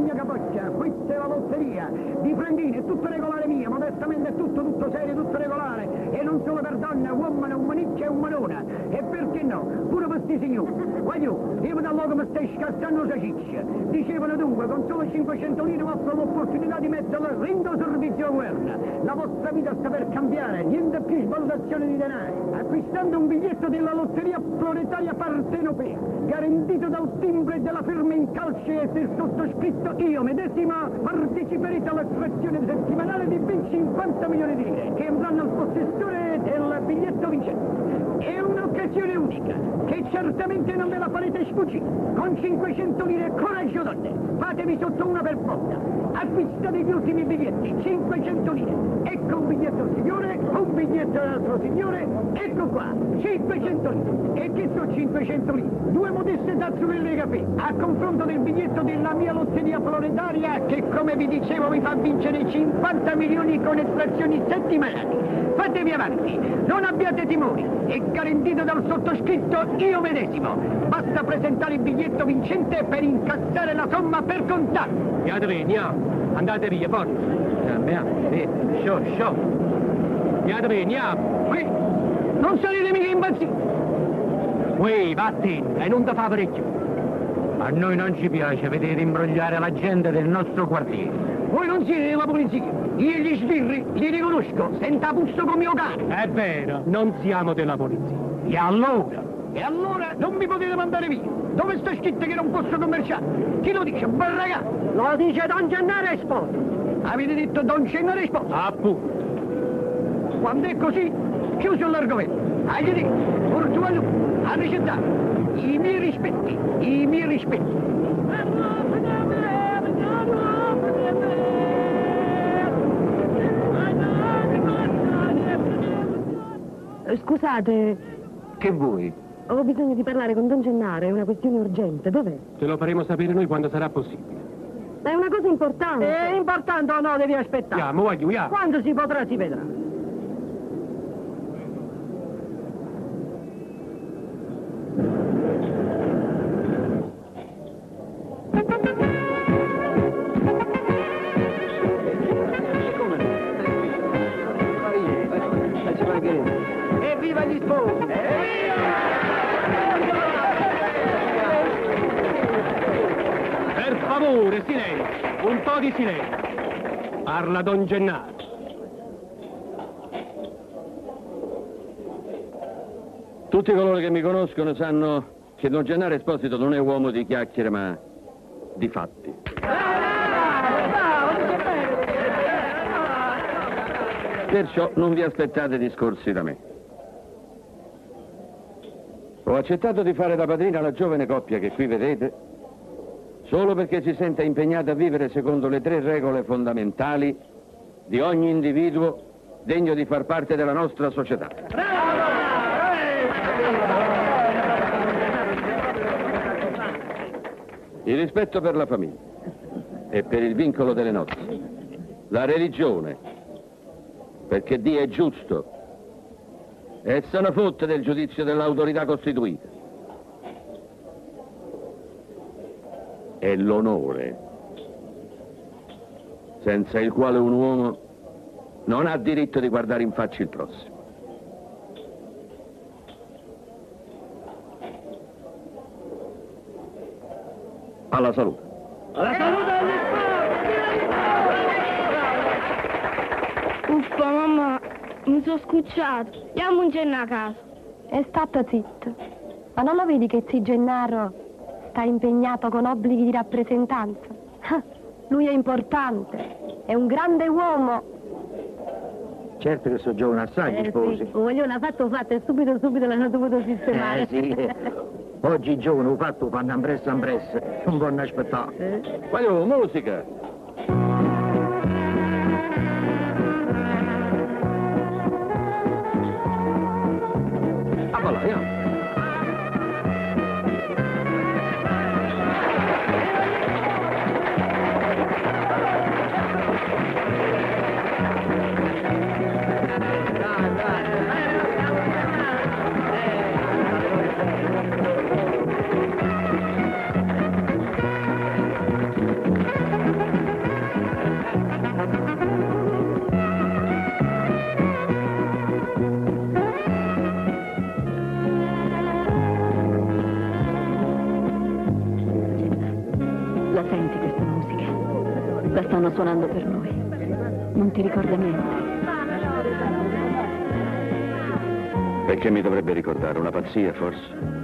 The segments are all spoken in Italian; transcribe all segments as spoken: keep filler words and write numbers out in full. mia capoccia, questa è la lotteria, di prendine, è tutto regolare mia, modestamente è tutto, tutto serio, tutto regolare, e non solo per donna, uomini, umaniccia e umanona, e perché no, pure per sti signori, voglio, io da luogo mi stai scassando la ciccia, dicevano dunque, con solo cinquecento lire offro l'opportunità di mettere al rindo servizio a guerra, la vostra vita sta per cambiare, niente più svalutazione di denaro, acquistando un biglietto della lotteria Proletaria Partenope, garantito dal timbre della firma in calce e del sottoscritto io medesima parteciperete all'attrazione settimanale di ben cinquanta milioni di lire che andranno al possessore del biglietto vincente. È un'occasione unica che certamente non ve la farete sfuggire. Con cinquecento lire coraggio donne, fatevi sotto una per volta, acquistate gli ultimi biglietti, cinquecento lire, ecco un biglietto al signore, un biglietto all'altro signore, ecco qua, cinquecento lire, e che sono cinquecento lire? Due modeste tazzurelle di caffè, a confronto del biglietto della mia lotteria proletaria che come vi dicevo vi fa vincere cinquanta milioni con espressioni settimanali. Fatevi avanti, non abbiate timori, è garantito dal sottoscritto io medesimo, basta presentare il biglietto vincente per incassare la somma per contatto. Gli via, andate via, forza, eh, sciò, sciò, gli adreni, qui, non sarete mica impazziti, qui, vattene, e non ti fa parecchio. A noi non ci piace vedere imbrogliare la gente del nostro quartiere. Voi non siete della polizia. Io gli sbirri li riconosco, senza puzzo come mio cane. È vero, non siamo della polizia. E allora? E allora non mi potete mandare via. Dove sta scritto che non posso commerciare? Chi lo dice? Bel ragazzo. Lo dice Don Gennaro Esposito. Avete detto Don Gennaro Esposito? Appunto. Quando è così, chiuso l'argomento. Agli dico, portualu, a ricettare. I miei rispetti, i miei rispetti. Scusate. Che vuoi? Ho bisogno di parlare con Don Gennaro, è una questione urgente, dov'è? Ce lo faremo sapere noi quando sarà possibile. Ma è una cosa importante. È importante o no, devi aspettare. Andiamo, voglio. Quando si potrà si vedrà. Evviva gli sposi! Per favore, silenzio! Un po' di silenzio! Parla Don Gennaro. Tutti coloro che mi conoscono sanno che Don Gennaro Esposito non è uomo di chiacchiere, ma di fatti. Perciò non vi aspettate discorsi da me. Ho accettato di fare da padrina la giovane coppia che qui vedete solo perché si sente impegnata a vivere secondo le tre regole fondamentali di ogni individuo degno di far parte della nostra società. Il rispetto per la famiglia e per il vincolo delle nozze, la religione, perché Dio è giusto e se ne fotte del giudizio dell'autorità costituita. È l'onore, senza il quale un uomo non ha diritto di guardare in faccia il prossimo. Alla salute. Alla salute! Uffa, mamma, mi sono scucciato. Andiamo un Gennaro a casa. E stato zitto. Ma non lo vedi che zi Gennaro sta impegnato con obblighi di rappresentanza? Lui è importante, è un grande uomo. Certo che so già un assai, eh, sposi. Sì, voglio fatto fatto e subito subito l'hanno dovuto sistemare. Eh sì, oggi giovane ho fatto fanno ambresse ambresse, un buon aspettacolo. Eh? Voglio musica. Thank you. la senti questa musica? La stanno suonando per noi. Non ti ricorda niente? Perché mi dovrebbe ricordare? Una pazzia, forse?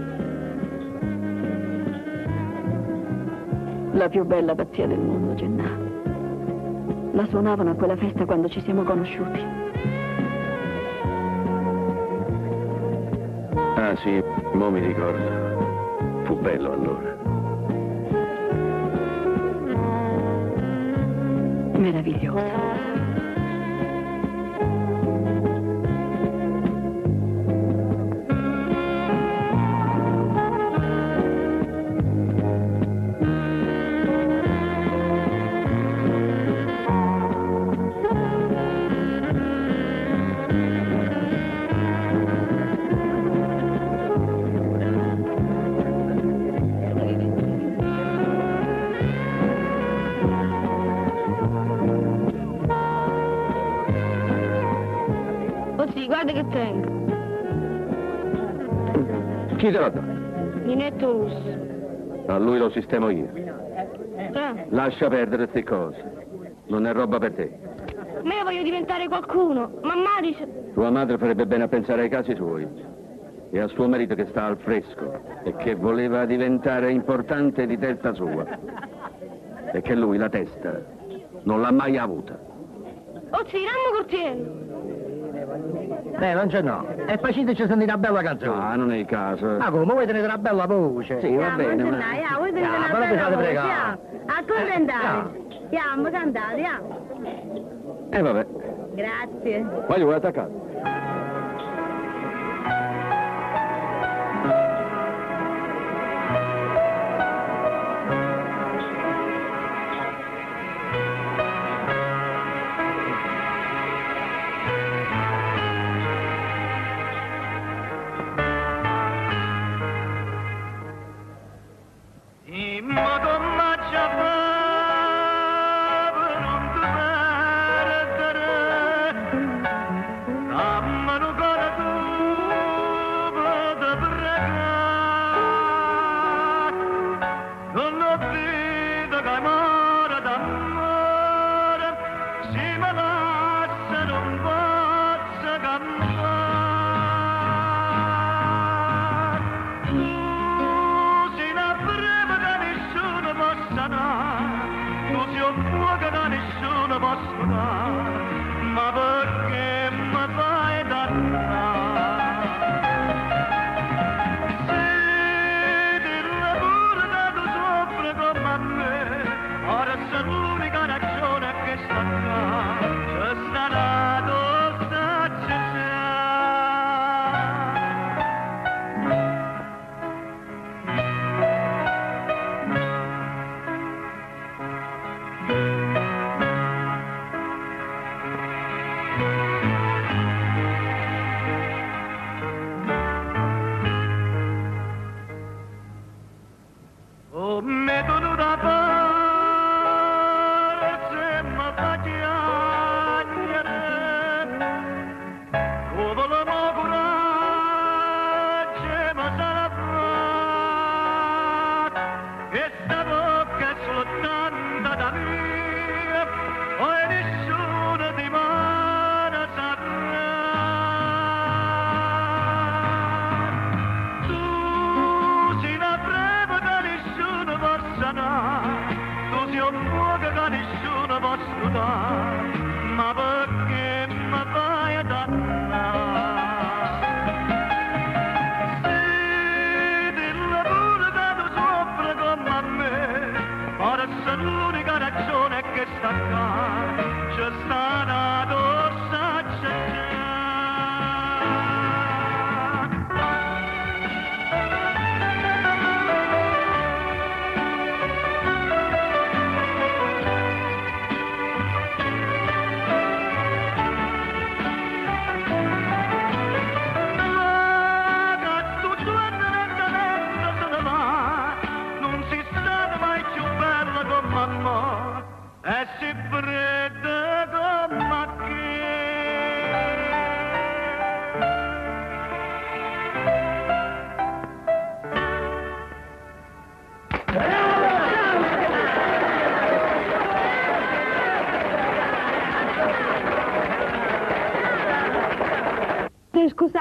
La più bella pazzia del mondo, Gennaro. La suonavano a quella festa quando ci siamo conosciuti. Ah sì, mo mi ricordo. Fu bello allora. Meraviglioso. Guarda che tengo. Chi te l'ha dato? Ninetto Russo. A lui lo sistemo io. Ah. Lascia perdere queste cose. Non è roba per te. Ma io voglio diventare qualcuno. Mamma dice... Tua madre farebbe bene a pensare ai casi suoi. E a suo marito che sta al fresco. E che voleva diventare importante di testa sua. E che lui la testa non l'ha mai avuta. Oh, sì, rammo cortiello. Beh, non c'è no. E faciteci sentire una bella canzone. Ah, non è il caso. Ma ah, come? Voi tenete una bella voce. Sì, va bene. Ma... Ah, voi tenete una bella voce. Siamo, accontentatevi. Siamo, cantate, siamo. Eh, vabbè. Grazie. Voglio, vuoi attaccare?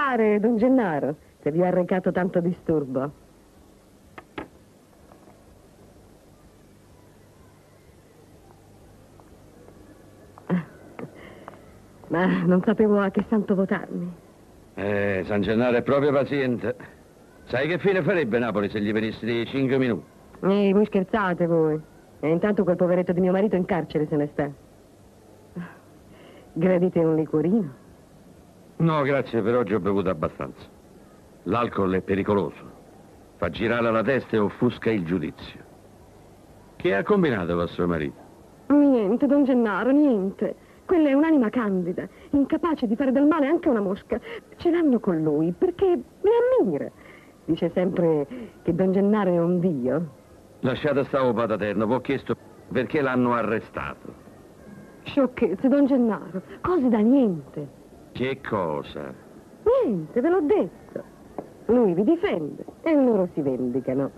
fare, Don Gennaro, se vi ha recato tanto disturbo. Ah. Ma non sapevo a che santo votarmi. Eh, San Gennaro è proprio paziente. Sai che fine farebbe Napoli se gli venissi di cinque minuti? Ehi, voi scherzate voi. E intanto quel poveretto di mio marito in carcere se ne sta. Gradite un liquorino? No, grazie, per oggi ho bevuto abbastanza. L'alcol è pericoloso. Fa girare la testa e offusca il giudizio. Che ha combinato vostro marito? Niente, Don Gennaro, niente. Quella è un'anima candida, incapace di fare del male anche una mosca. Ce l'hanno con lui perché le ammira. Dice sempre che Don Gennaro è un dio. Lasciate stare, pataterno, vi ho chiesto perché l'hanno arrestato. Sciocchezze, Don Gennaro, cose da niente. Che cosa? Niente, ve l'ho detto. Lui vi difende e loro si vendicano.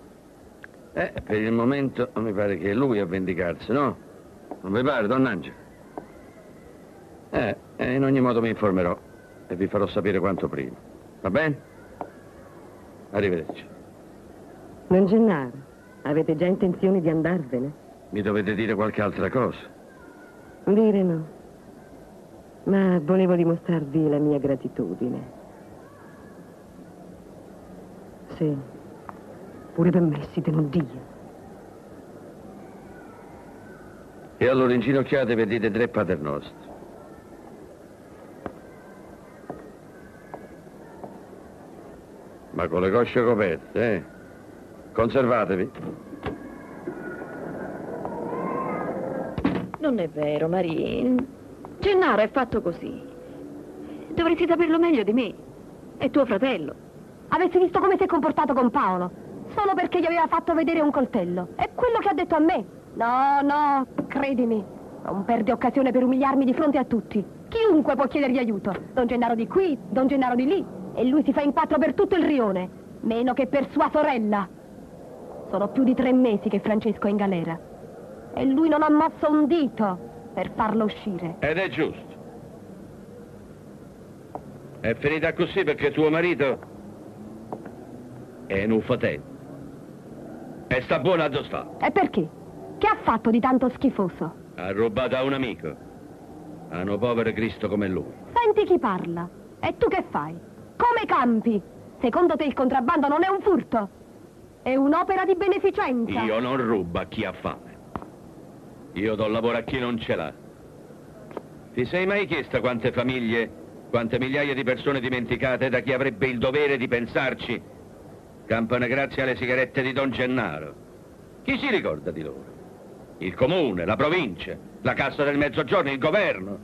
Eh, per il momento mi pare che è lui a vendicarsi, no? Non vi pare, Don Angelo? Eh, eh, in ogni modo mi informerò e vi farò sapere quanto prima. Va bene? Arrivederci. Don Gennaro, avete già intenzione di andarvene? Mi dovete dire qualche altra cosa. Dire no, ma volevo dimostrarvi la mia gratitudine. Sì, pure per me siete un dio. E allora inginocchiatevi e dite tre paternostri. Ma con le cosce coperte, eh? Conservatevi. Non è vero, Maria. Gennaro è fatto così. Dovresti saperlo meglio di me. È tuo fratello. Avessi visto come si è comportato con Paolo. Solo perché gli aveva fatto vedere un coltello. È quello che ha detto a me. No, no, credimi. Non perde occasione per umiliarmi di fronte a tutti. Chiunque può chiedergli aiuto. Don Gennaro di qui, Don Gennaro di lì. E lui si fa in quattro per tutto il rione. Meno che per sua sorella. Sono più di tre mesi che Francesco è in galera. E lui non ha mosso un dito per farlo uscire. Ed è giusto. È finita così perché tuo marito è un uffatè. E sta buono a dove sta. E perché? Che ha fatto di tanto schifoso? Ha rubato a un amico. A un povero Cristo come lui. Senti chi parla. E tu che fai? Come campi? Secondo te il contrabbando non è un furto? È un'opera di beneficenza. Io non rubo a chi ha fame. Io do lavoro a chi non ce l'ha. Ti sei mai chiesta quante famiglie, quante migliaia di persone dimenticate da chi avrebbe il dovere di pensarci campano grazie alle sigarette di Don Gennaro? Chi si ricorda di loro? Il comune, la provincia, la Cassa del Mezzogiorno, il governo?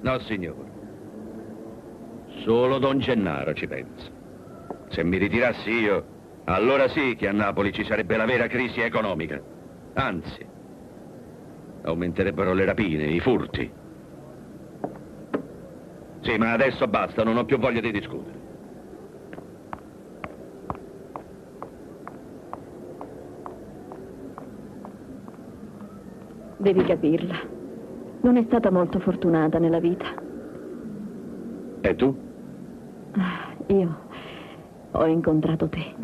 No, signore. Solo Don Gennaro ci pensa. Se mi ritirassi io, allora sì che a Napoli ci sarebbe la vera crisi economica. Anzi, aumenterebbero le rapine, i furti. Sì, ma adesso basta, non ho più voglia di discutere. Devi capirla. Non è stata molto fortunata nella vita. E tu? Ah, io ho incontrato te.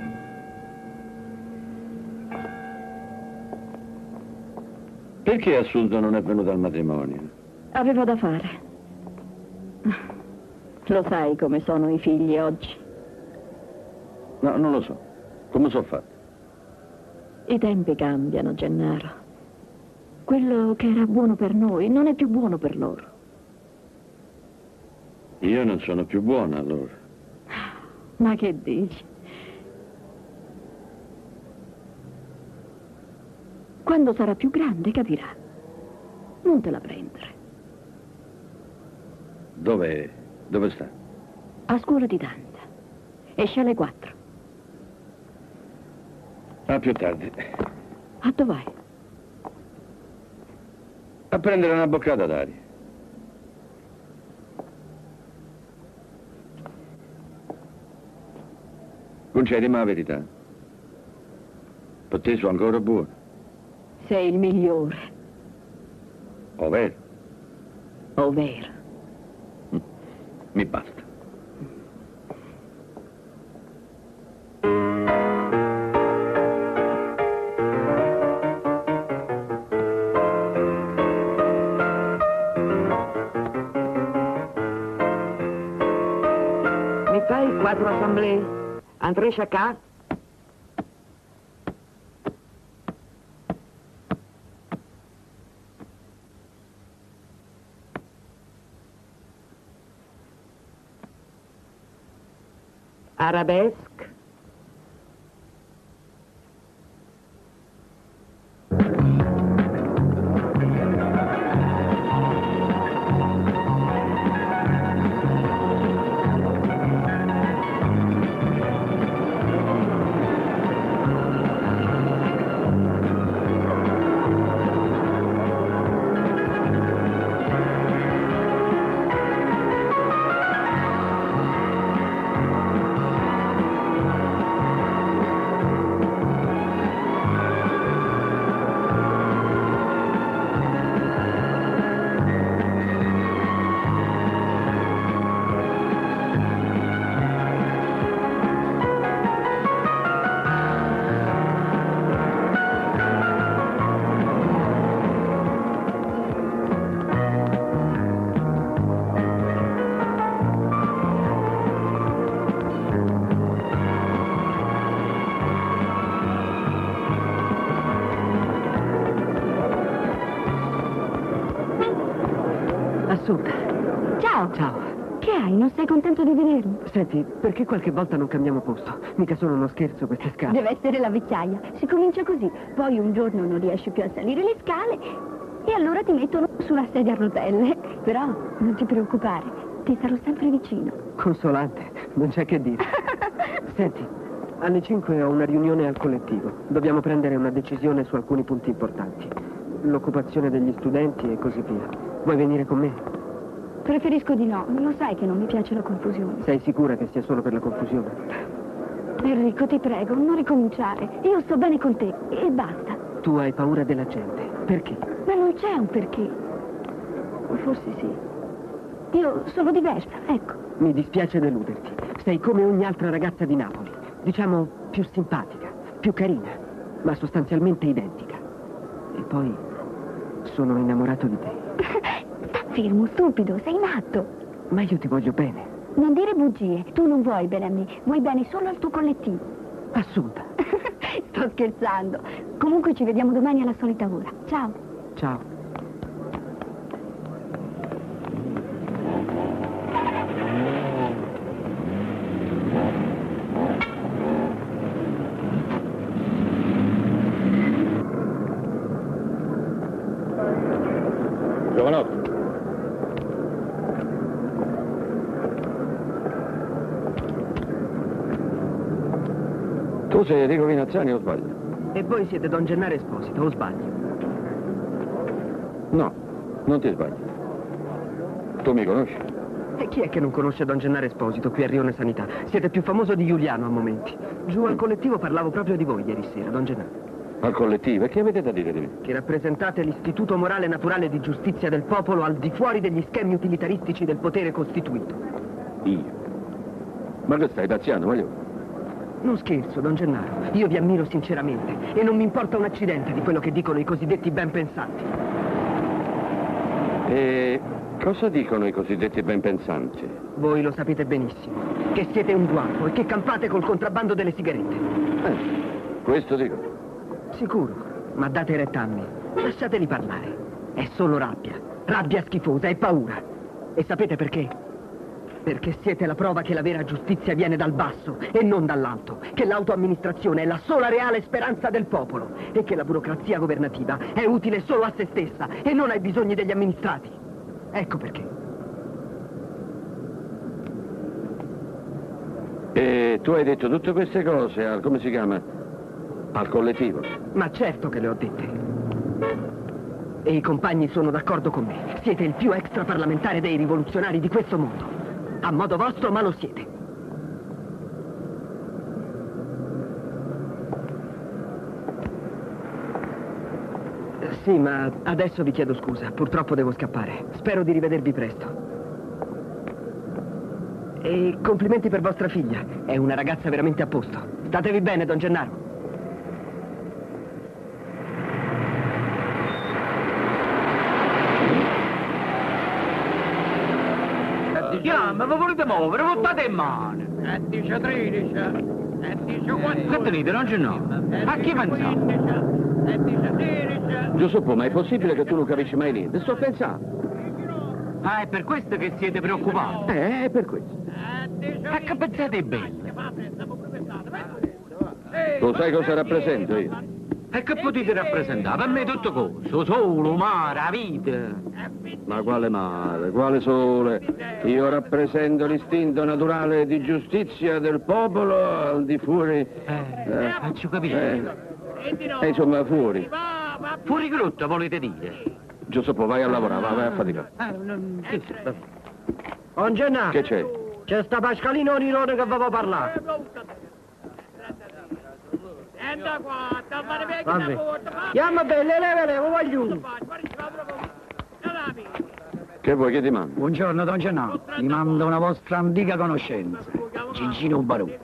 Perché Assunta non è venuta al matrimonio? Avevo da fare. Lo sai come sono i figli oggi? No, non lo so. Come sono fatti? I tempi cambiano, Gennaro. Quello che era buono per noi non è più buono per loro. Io non sono più buona allora. Ma che dici? Quando sarà più grande capirà. Non te la prendere. Dove... dove sta? A scuola di danza. Esce alle quattro. A più tardi. A dove vai? A prendere una boccata d'aria. Concedimi la verità. Per te sono ancora buono. Sei il migliore. Ovvero? Ovvero. Mi basta. quattro assemblee, entrée chacun. Arabesque. Ciao. Ciao. Che hai? Non sei contento di vedermi? Senti, perché qualche volta non cambiamo posto? Mica sono uno scherzo queste scale. Deve essere la vecchiaia. Si comincia così. Poi un giorno non riesci più a salire le scale e allora ti mettono sulla sedia a rotelle. Però non ti preoccupare, ti sarò sempre vicino. Consolante, non c'è che dire. Senti, alle cinque ho una riunione al collettivo. Dobbiamo prendere una decisione su alcuni punti importanti. L'occupazione degli studenti e così via. Vuoi venire con me? Preferisco di no, lo sai che non mi piace la confusione. Sei sicura che sia solo per la confusione? Enrico, ti prego, non ricominciare. Io sto bene con te e basta. Tu hai paura della gente, perché? Ma non c'è un perché. Forse sì. Io sono diversa, ecco. Mi dispiace deluderti. Sei come ogni altra ragazza di Napoli. Diciamo più simpatica, più carina, ma sostanzialmente identica. E poi sono innamorato di te. Fermo, stupido, sei matto. Ma io ti voglio bene. Non dire bugie, tu non vuoi bene a me, vuoi bene solo al tuo collettivo. Assunta. Sto scherzando. Comunque ci vediamo domani alla solita ora. Ciao. Ciao. Giovanotto. Tu sei Enrico Vinazzani o sbaglio? E voi siete Don Gennaro Esposito, o sbaglio? No, non ti sbaglio. Tu mi conosci? E chi è che non conosce Don Gennaro Esposito qui a Rione Sanità? Siete più famoso di Giuliano a momenti. Giù al collettivo parlavo proprio di voi ieri sera, Don Gennaro. Al collettivo? E che avete da dire di me? Che rappresentate l'istituto morale e naturale di giustizia del popolo al di fuori degli schemi utilitaristici del potere costituito. Io? Ma che stai, Taziano, voglio? Non scherzo, Don Gennaro. Io vi ammiro sinceramente e non mi importa un accidente di quello che dicono i cosiddetti ben pensanti. E cosa dicono i cosiddetti ben pensanti? Voi lo sapete benissimo, che siete un guapo e che campate col contrabbando delle sigarette. Eh, questo dico. Sicuro, ma date retta a me. Lasciateli parlare. È solo rabbia, rabbia schifosa e paura. E sapete perché? Perché siete la prova che la vera giustizia viene dal basso e non dall'alto, che l'autoamministrazione è la sola reale speranza del popolo e che la burocrazia governativa è utile solo a se stessa e non ai bisogni degli amministrati. Ecco perché. E tu hai detto tutte queste cose al, come si chiama, al collettivo? Ma certo che le ho dette. E i compagni sono d'accordo con me. Siete il più extraparlamentare dei rivoluzionari di questo mondo. A modo vostro, ma lo siete. Sì, ma adesso vi chiedo scusa. Purtroppo devo scappare. Spero di rivedervi presto. E complimenti per vostra figlia. È una ragazza veramente a posto. Statevi bene, Don Gennaro. Ma vi volete muovere, votate in mano! quattordici, tredici, quattordici. Capite, oggi no. A chi pensiamo? Giuseppo, ma è possibile che tu non capisci mai niente? Sto pensando. Ah, è per questo che siete preoccupati? Eh, è per questo. Ma che pensate bene? Tu sai cosa rappresento io? E che potete rappresentare? Per me è tutto coso, solo, mare, vita. Ma quale mare, quale sole? Io rappresento l'istinto naturale di giustizia del popolo al di fuori... Eh, eh faccio capire. Eh. E insomma, fuori. Fuori grotto, volete dire? Giuseppe, vai a lavorare, vai a faticare. Don Gennaro. Che c'è? C'è sta Pasqualino Niro che va a parlare. Vabbè. Andiamo bene, levele, voglio. Che vuoi che ti mando? Buongiorno, Don Gennaro. Mi mando una vostra antica conoscenza. Gigino Barone.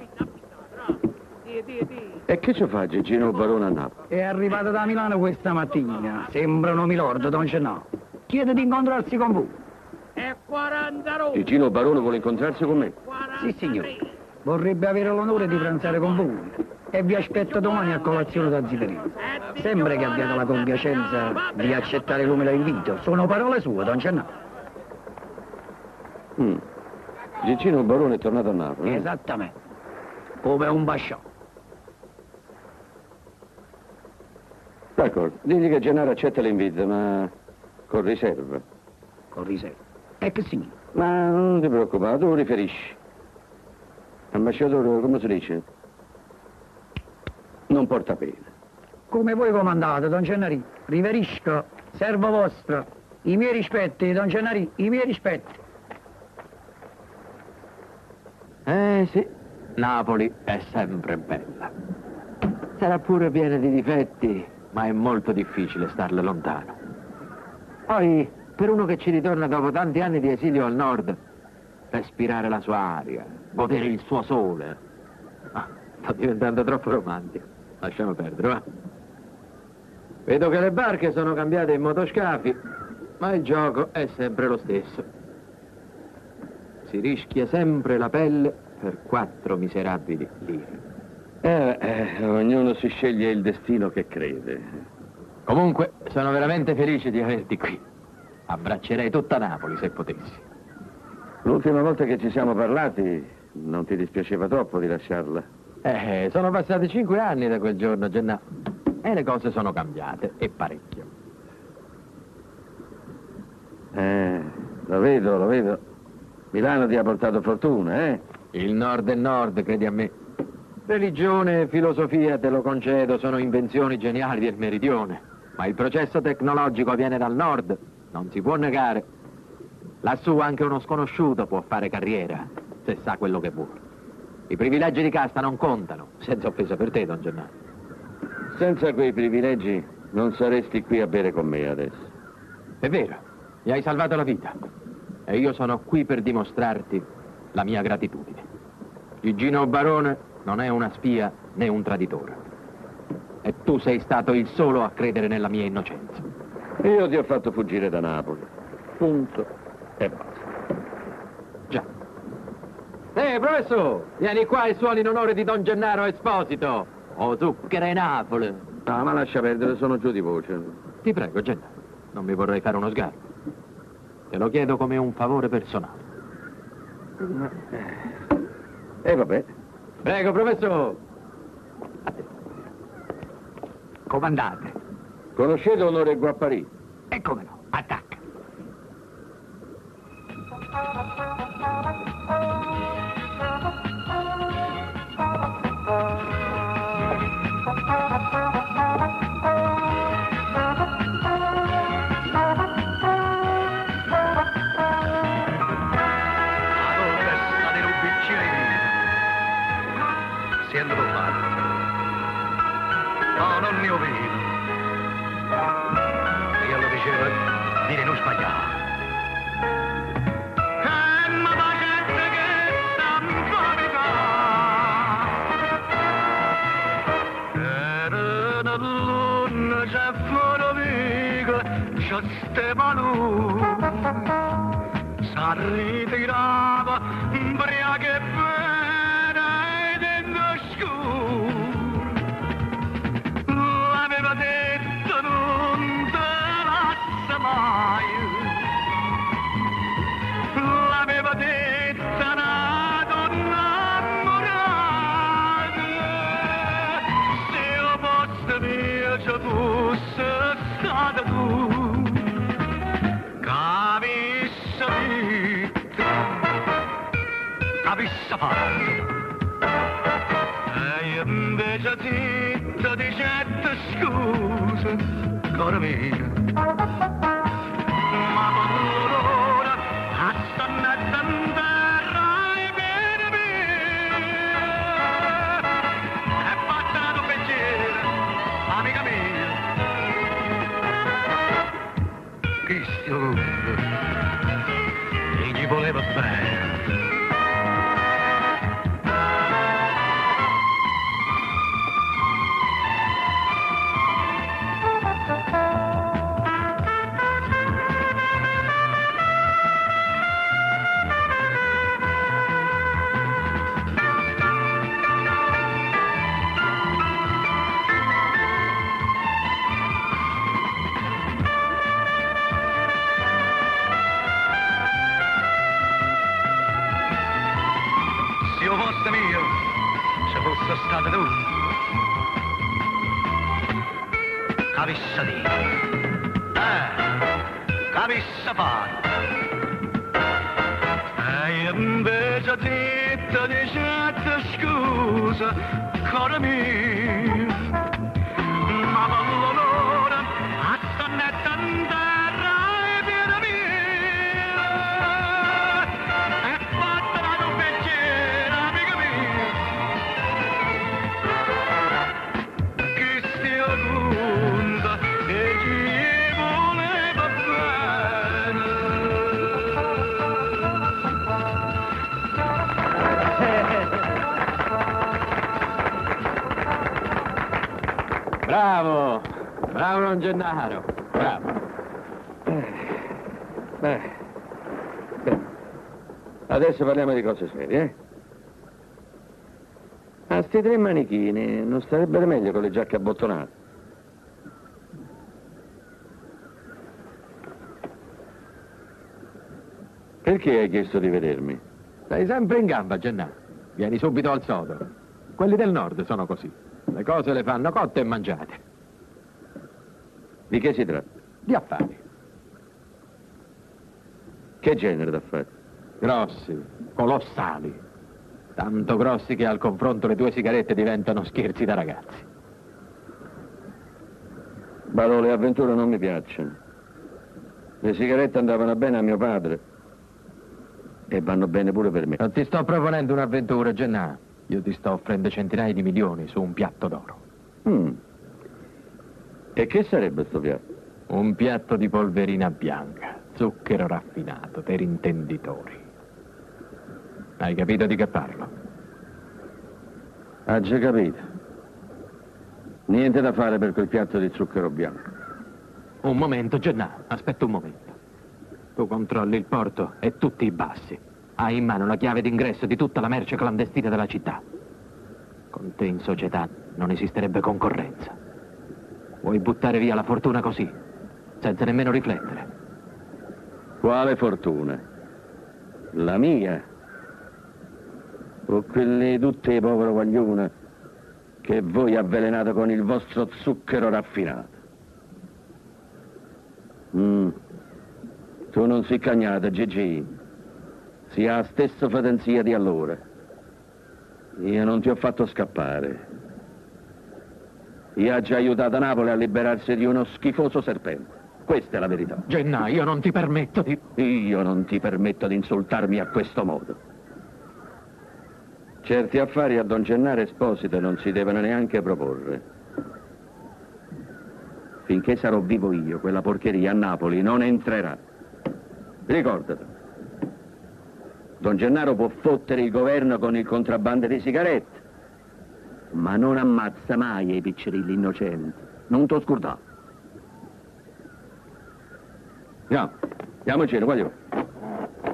E che ci fa Gigino Barone a Napoli? È arrivato da Milano questa mattina. Sembra un milordo, Don Gennaro. Chiede di incontrarsi con voi. Gigino Barone vuole incontrarsi con me? Sì, signore. Vorrebbe avere l'onore di pranzare con voi. E vi aspetto domani a colazione da Ziterino. Sembra che abbiate la compiacenza di accettare come l'invito. Sono parole sue, Don Gennaro. Mm. Gigino Barone è tornato a Napoli. Eh? Esattamente. Come un basciò. D'accordo, digli che Gennaro accetta l'invito, ma con riserva. Con riserva? E che signore? Ma non ti preoccupare, tu riferisci. Ambasciatore, come si dice? Non porta pena. Come voi comandate, Don Gennaro, riferisco, servo vostro, i miei rispetti, Don Gennaro, i miei rispetti. Eh sì, Napoli è sempre bella. Sarà pure piena di difetti, ma è molto difficile starle lontano. Poi, per uno che ci ritorna dopo tanti anni di esilio al nord, respirare la sua aria, godere il suo sole... Ah, sto diventando troppo romantico. Lasciamo perdere, va? Vedo che le barche sono cambiate in motoscafi, ma il gioco è sempre lo stesso. Si rischia sempre la pelle per quattro miserabili lire. Eh, eh, ognuno si sceglie il destino che crede. Comunque, sono veramente felice di averti qui. Abbraccerei tutta Napoli se potessi. L'ultima volta che ci siamo parlati, non ti dispiaceva troppo di lasciarla? Eh, sono passati cinque anni da quel giorno, Gennaro. E le cose sono cambiate, e parecchio. Eh, lo vedo, lo vedo. Milano ti ha portato fortuna, eh? Il nord è nord, credi a me. Religione e filosofia, te lo concedo, sono invenzioni geniali del meridione, ma il processo tecnologico viene dal nord, non si può negare. Lassù anche uno sconosciuto può fare carriera, se sa quello che vuole. I privilegi di casta non contano, senza offesa per te, Don Gennaro. Senza quei privilegi non saresti qui a bere con me adesso. È vero, mi hai salvato la vita e io sono qui per dimostrarti la mia gratitudine. Gigino Barone non è una spia né un traditore. E tu sei stato il solo a credere nella mia innocenza. Io ti ho fatto fuggire da Napoli. Punto e basta. Già. Ehi, hey, professore, vieni qua e suoni in onore di Don Gennaro Esposito. O zucchero in Napoli. No, ma lascia perdere, sono giù di voce. Ti prego, Gennaro, non mi vorrei fare uno sgarbo. Te lo chiedo come un favore personale. E eh, vabbè. Prego, professore. Comandante. Conoscete Onore Guappari? E come no, attacca. S'arritirava, imbriaca e bella. questa parte. E invece ti ti dicette scuse, caro mio. Ma per ora astonnato andrai bene via. E fatta la tua peggiore, amica mia. Cristo. Voleva bene. Bravo, bravo Don Gennaro, bravo. Beh, beh, adesso parliamo di cose serie, eh? A sti tre manichini non starebbero meglio con le giacche abbottonate? Perché hai chiesto di vedermi? Stai sempre in gamba, Gennaro. Vieni subito al sodo. Quelli del nord sono così. Le cose le fanno cotte e mangiate. Di che si tratta? Di affari. Che genere d'affari? Grossi, colossali. Tanto grossi che al confronto le due sigarette diventano scherzi da ragazzi. Barone, le avventure non mi piacciono. Le sigarette andavano bene a mio padre. E vanno bene pure per me. Non ti sto proponendo un'avventura, Gennaro. Io ti sto offrendo centinaia di milioni su un piatto d'oro. Mm. E che sarebbe sto piatto? Un piatto di polverina bianca, zucchero raffinato per intenditori. Hai capito di che parlo? Ha già capito. Niente da fare per quel piatto di zucchero bianco. Un momento, Gennaro, aspetta un momento. Tu controlli il porto e tutti i bassi. Hai in mano la chiave d'ingresso di tutta la merce clandestina della città. Con te in società non esisterebbe concorrenza. Vuoi buttare via la fortuna così, senza nemmeno riflettere? Quale fortuna? La mia? O quelle tutte, povero guaglione, che voi avvelenate con il vostro zucchero raffinato? Mm. Tu non si cagnata, Gigi. Si ha la stessa fatenzia di allora. Io non ti ho fatto scappare. Io ho già aiutato Napoli a liberarsi di uno schifoso serpente. Questa è la verità. Gennaro, io non ti permetto di... Io non ti permetto di insultarmi a questo modo. Certi affari a Don Gennaro Esposito non si devono neanche proporre. Finché sarò vivo io, quella porcheria a Napoli non entrerà. Ricordatelo. Don Gennaro può fottere il governo con il contrabbando di sigarette, ma non ammazza mai i piccirilli innocenti. Non t'ho scordato. Andiamo, andiamo in giro, guaglio.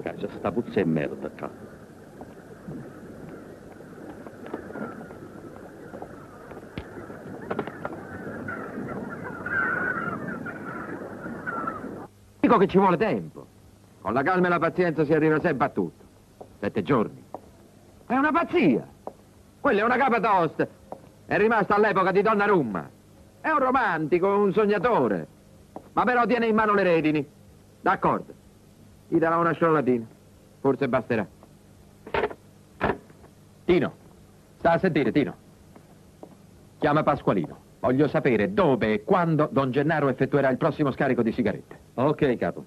C'è sta puzza e merda qua. Dico che ci vuole tempo. Con la calma e la pazienza si arriva sempre a tutto. Sette giorni. È una pazzia. Quella è una capa tosta. È rimasta all'epoca di Donnarumma. È un romantico, un sognatore. Ma però tiene in mano le redini. D'accordo. Gli darà una sciolatina. Forse basterà. Tino, sta a sentire, Tino. Chiama Pasqualino. Voglio sapere dove e quando Don Gennaro effettuerà il prossimo scarico di sigarette. Ok, capo.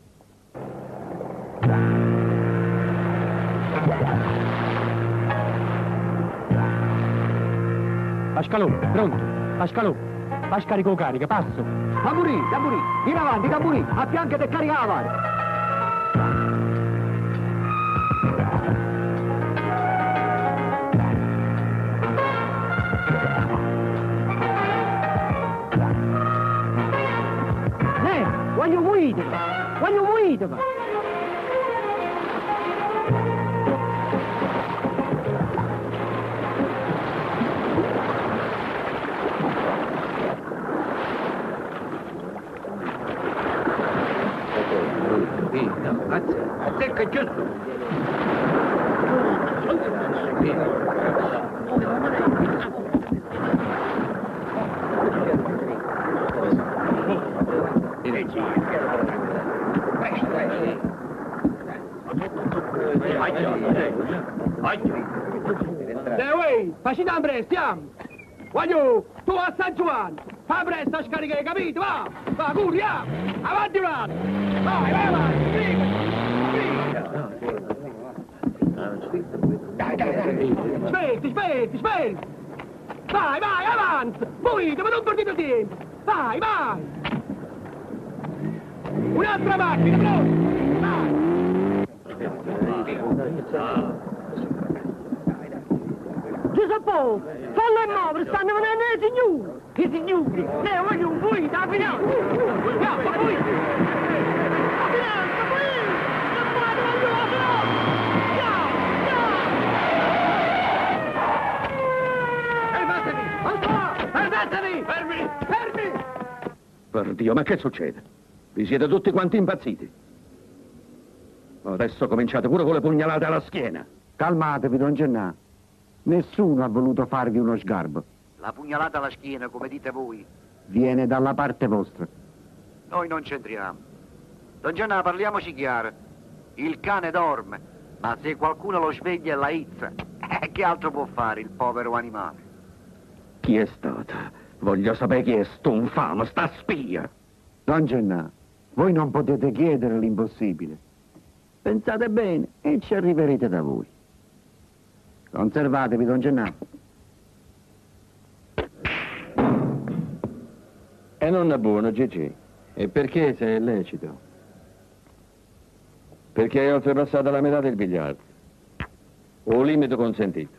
Pasqualone, pronto. Pasqualone. A scarico carica, passo. Tamburì, tamburì, in avanti, tamburì, a fianco del carica avanti. Voglio muovere, voglio muovere. Attacca giusto. Facciamo presto, stiamo! Voglio, tu a San Giovanni! Fa presto a scaricare, capito? Va! Va, curiamo! Avanti, va! Vai, vai, vai! Dai, dai, dai! Sperti, sperti, sperti! Vai, vai, avanti! Muovete, ma non perdete tempo! Vai, vai! Un'altra macchina, pronto! Vai! Giuseppe, fallo in muovere, stanno venendo i signori! I signori! Ne voglio un buio, da finale! Da buio! Da finale, da buio! Da buio, da buio, da finale! Ciao, ciao! Fermatevi! Ancora! Fermatevi! Fermi! Fermi! Per Dio, ma che succede? Vi siete tutti quanti impazziti! Adesso cominciate pure con le pugnalate alla schiena! Calmatevi, Don Gennaro. Nessuno ha voluto farvi uno sgarbo. La pugnalata alla schiena, come dite voi, viene dalla parte vostra. Noi non c'entriamo. Don Gennaro, parliamoci chiaro. Il cane dorme, ma se qualcuno lo sveglia e la izza, eh, che altro può fare il povero animale? Chi è stato? Voglio sapere chi è sto infame, sta spia. Don Gennaro, voi non potete chiedere l'impossibile. Pensate bene e ci arriverete da voi. Conservatevi, Don Gennaro. E non è buono, Gigi. E perché se è lecito? Perché hai oltrepassato la metà del biliardo. O limite consentito.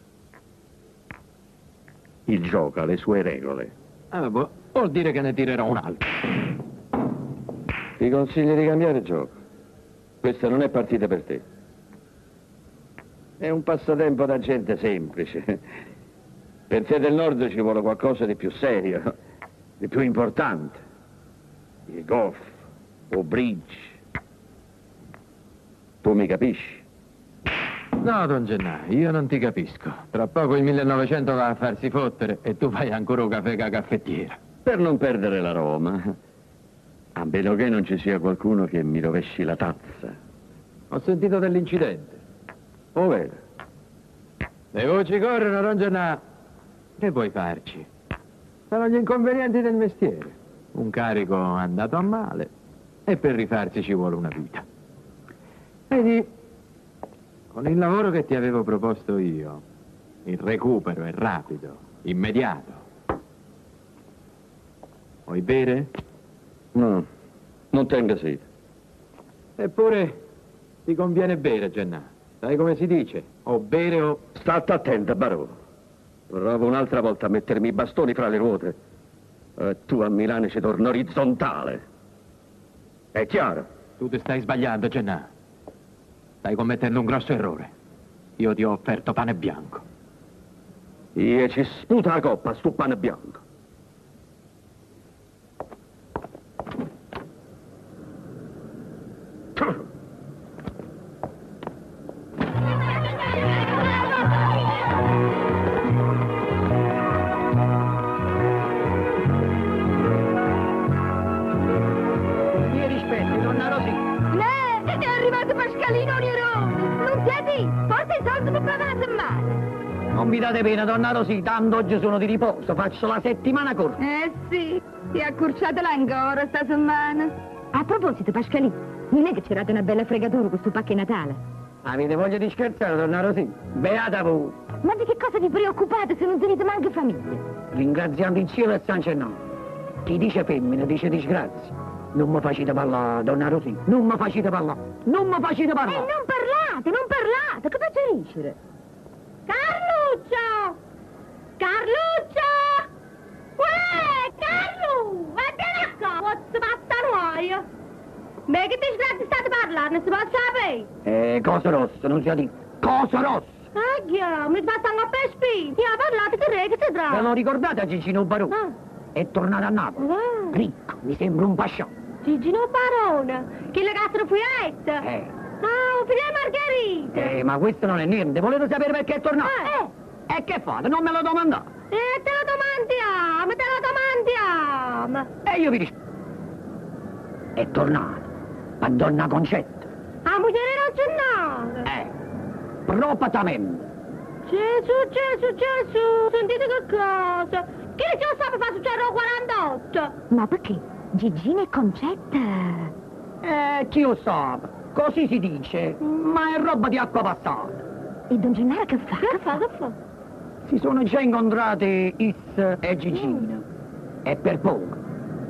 Il gioco ha le sue regole. Ah, boh, vuol dire che ne tirerò un altro. Ti consiglio di cambiare gioco. Questa non è partita per te. È un passatempo da gente semplice. Per te del nord ci vuole qualcosa di più serio, di più importante. Il golf o bridge. Tu mi capisci? No, Don Gennaro, io non ti capisco. Tra poco il millenovecento va a farsi fottere e tu fai ancora un caffè ca caffettiera. Per non perdere la Roma, a meno che non ci sia qualcuno che mi rovesci la tazza. Ho sentito dell'incidente. Ovvero? Le voci corrono, Don Gennaro. Che puoi farci? Sono gli inconvenienti del mestiere. Un carico andato a male e per rifarsi ci vuole una vita. Vedi, con il lavoro che ti avevo proposto io, il recupero è rapido, immediato. Vuoi bere? No, non tengo sete. Eppure ti conviene bere, Gennaro. Sai come si dice? O bere o... State attenta, Barone. Provo un'altra volta a mettermi i bastoni fra le ruote. E tu a Milano ci torno orizzontale. È chiaro? Tu ti stai sbagliando, Gennaro. Stai commettendo un grosso errore. Io ti ho offerto pane bianco. Io ci sputo la coppa su pane bianco. Non mi date pena, donna Rosì, tanto oggi sono di riposo, faccio la settimana corta. Eh sì, ti accorciate l'angora sta settimana. A proposito, Pasqualino, non è che c'era una bella fregatura questo pacco Natale? Avete voglia di scherzare, donna Rosì? Beata voi! Ma di che cosa vi preoccupate se non tenete manco famiglia? Ringraziando il cielo e San Gennaro. Chi dice femmina dice disgrazia. Non mi facite parlare, donna Rosì, non mi facite parlare, non mi facite parlare! E eh, non parlate, non parlate, cosa c'è dicere? Carluccio! Carluccio! Uè, Carlu! Ma te la cozzo, basta noi! Ma che disgrazi state parlando, non si può sapere! Eh, cosa rossa, non si ha di... cosa rossa! Ah, io, mi sbattano per spinti, ha parlato di re che si trova! Ve lo ricordate a Gigino Barone? Ah. È tornato a Napoli, ah. Ricco, mi sembra un pasciò! Gigino Barone, che la gastrofuietta! Eh! Ah, figlio Margherita! Eh, ma questo non è niente, volete sapere perché è tornato? Eh! E eh, che fate? Non me lo domandate! Eh, te lo domandiamo, te lo domandiamo! E eh, io vi dico... È tornato, a donna Concetta! A mugliere ragionare! Eh, propatamente! Gesù, Gesù, Gesù, sentite che cosa! Che ne so per far succedere al quarantotto? Ma perché? Gigino e Concetta... Eh, chi lo sa, così si dice, ma è roba di acqua passata. E Don Gennaro che fa? Che fa, che fa? Si sono già incontrati Is e Gigino, mm. e per poco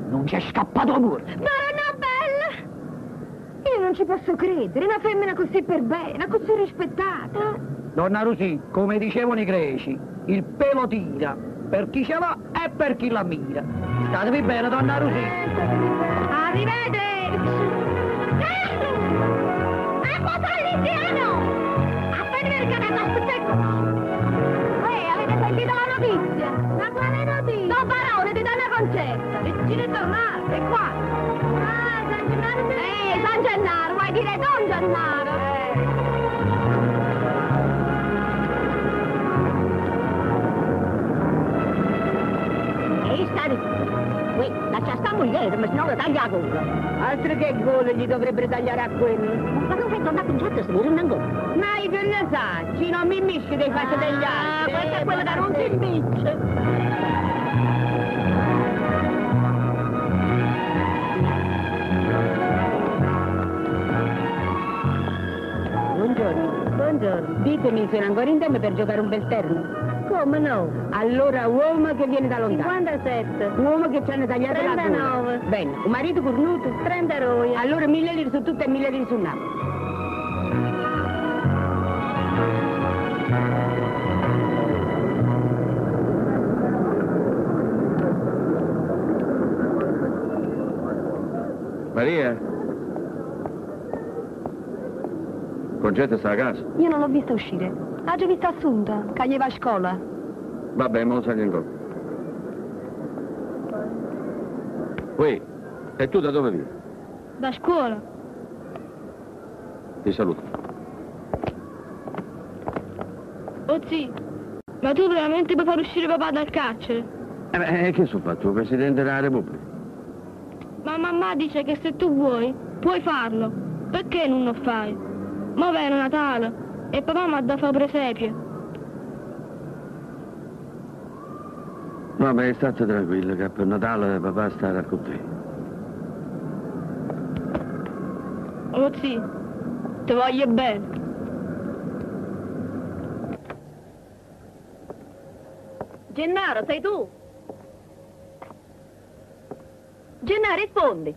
non c'è scappato pure. Ma era una bella! Io non ci posso credere, una femmina così per bene, così rispettata. Donna Rosì, come dicevano i greci, il pelo tira, per chi ce l'ha e per chi la mira. Statevi bene, donna Rosì. Arrivederci! Taglia gola. Altro che gola gli dovrebbero tagliare a quello. Ma non fai tornare Concetta se ne rende ancora. Ma io che ne sa, ci non mi misce dei fatti degli altri. Ah, questa è quella da non si misce. Buongiorno. Buongiorno. Ditemi, sono ancora in tempo per giocare un bel terno. Come no? Allora uomo che viene da lontano. cinquantasette. Uomo che ci hanno tagliato trentanove. La gola. trentanove. Bene. Un marito cornuto? trenta roie. Allora mille lire su tutto e mille lire su Napoli. Maria? Concetta sta a casa? Io non l'ho vista uscire. Ha già vista Assunta, che gli va a scuola. Vabbè, ma lo sai ancora. Uè, e tu da dove vieni? Da scuola. Ti saluto. Oh zii, ma tu veramente puoi far uscire papà dal carcere? Eh beh, che sono fatto? Presidente della Repubblica. Ma mamma dice che se tu vuoi, puoi farlo. Perché non lo fai? Ma vero Natale, e papà mi ha da fare presepio. Vabbè, state tranquillo che per Natale papà starà con te. Oh sì, ti voglio bene. Gennaro, sei tu? Gennaro, rispondi.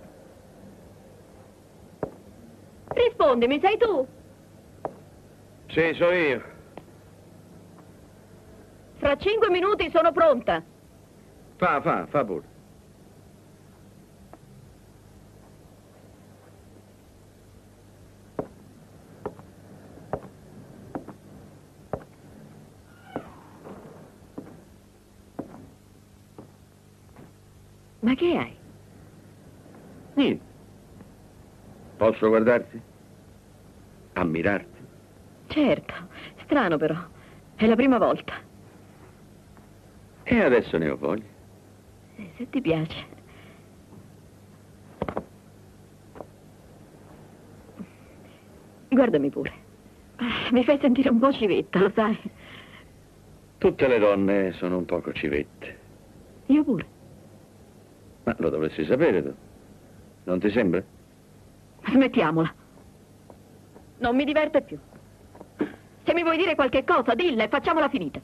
Rispondimi, sei tu? Sì, sono io. Fra cinque minuti sono pronta. Fa, fa, fa pure. Ma che hai? Niente. Posso guardarti? Ammirarti? Certo, strano però. È la prima volta. E adesso ne ho voglia. Se ti piace. Guardami pure. Mi fai sentire un po' civetta, lo sai. Tutte le donne sono un poco civette. Io pure. Ma lo dovresti sapere tu. Non ti sembra? Smettiamola. Non mi diverte più. Se mi vuoi dire qualche cosa, dilla e facciamola finita.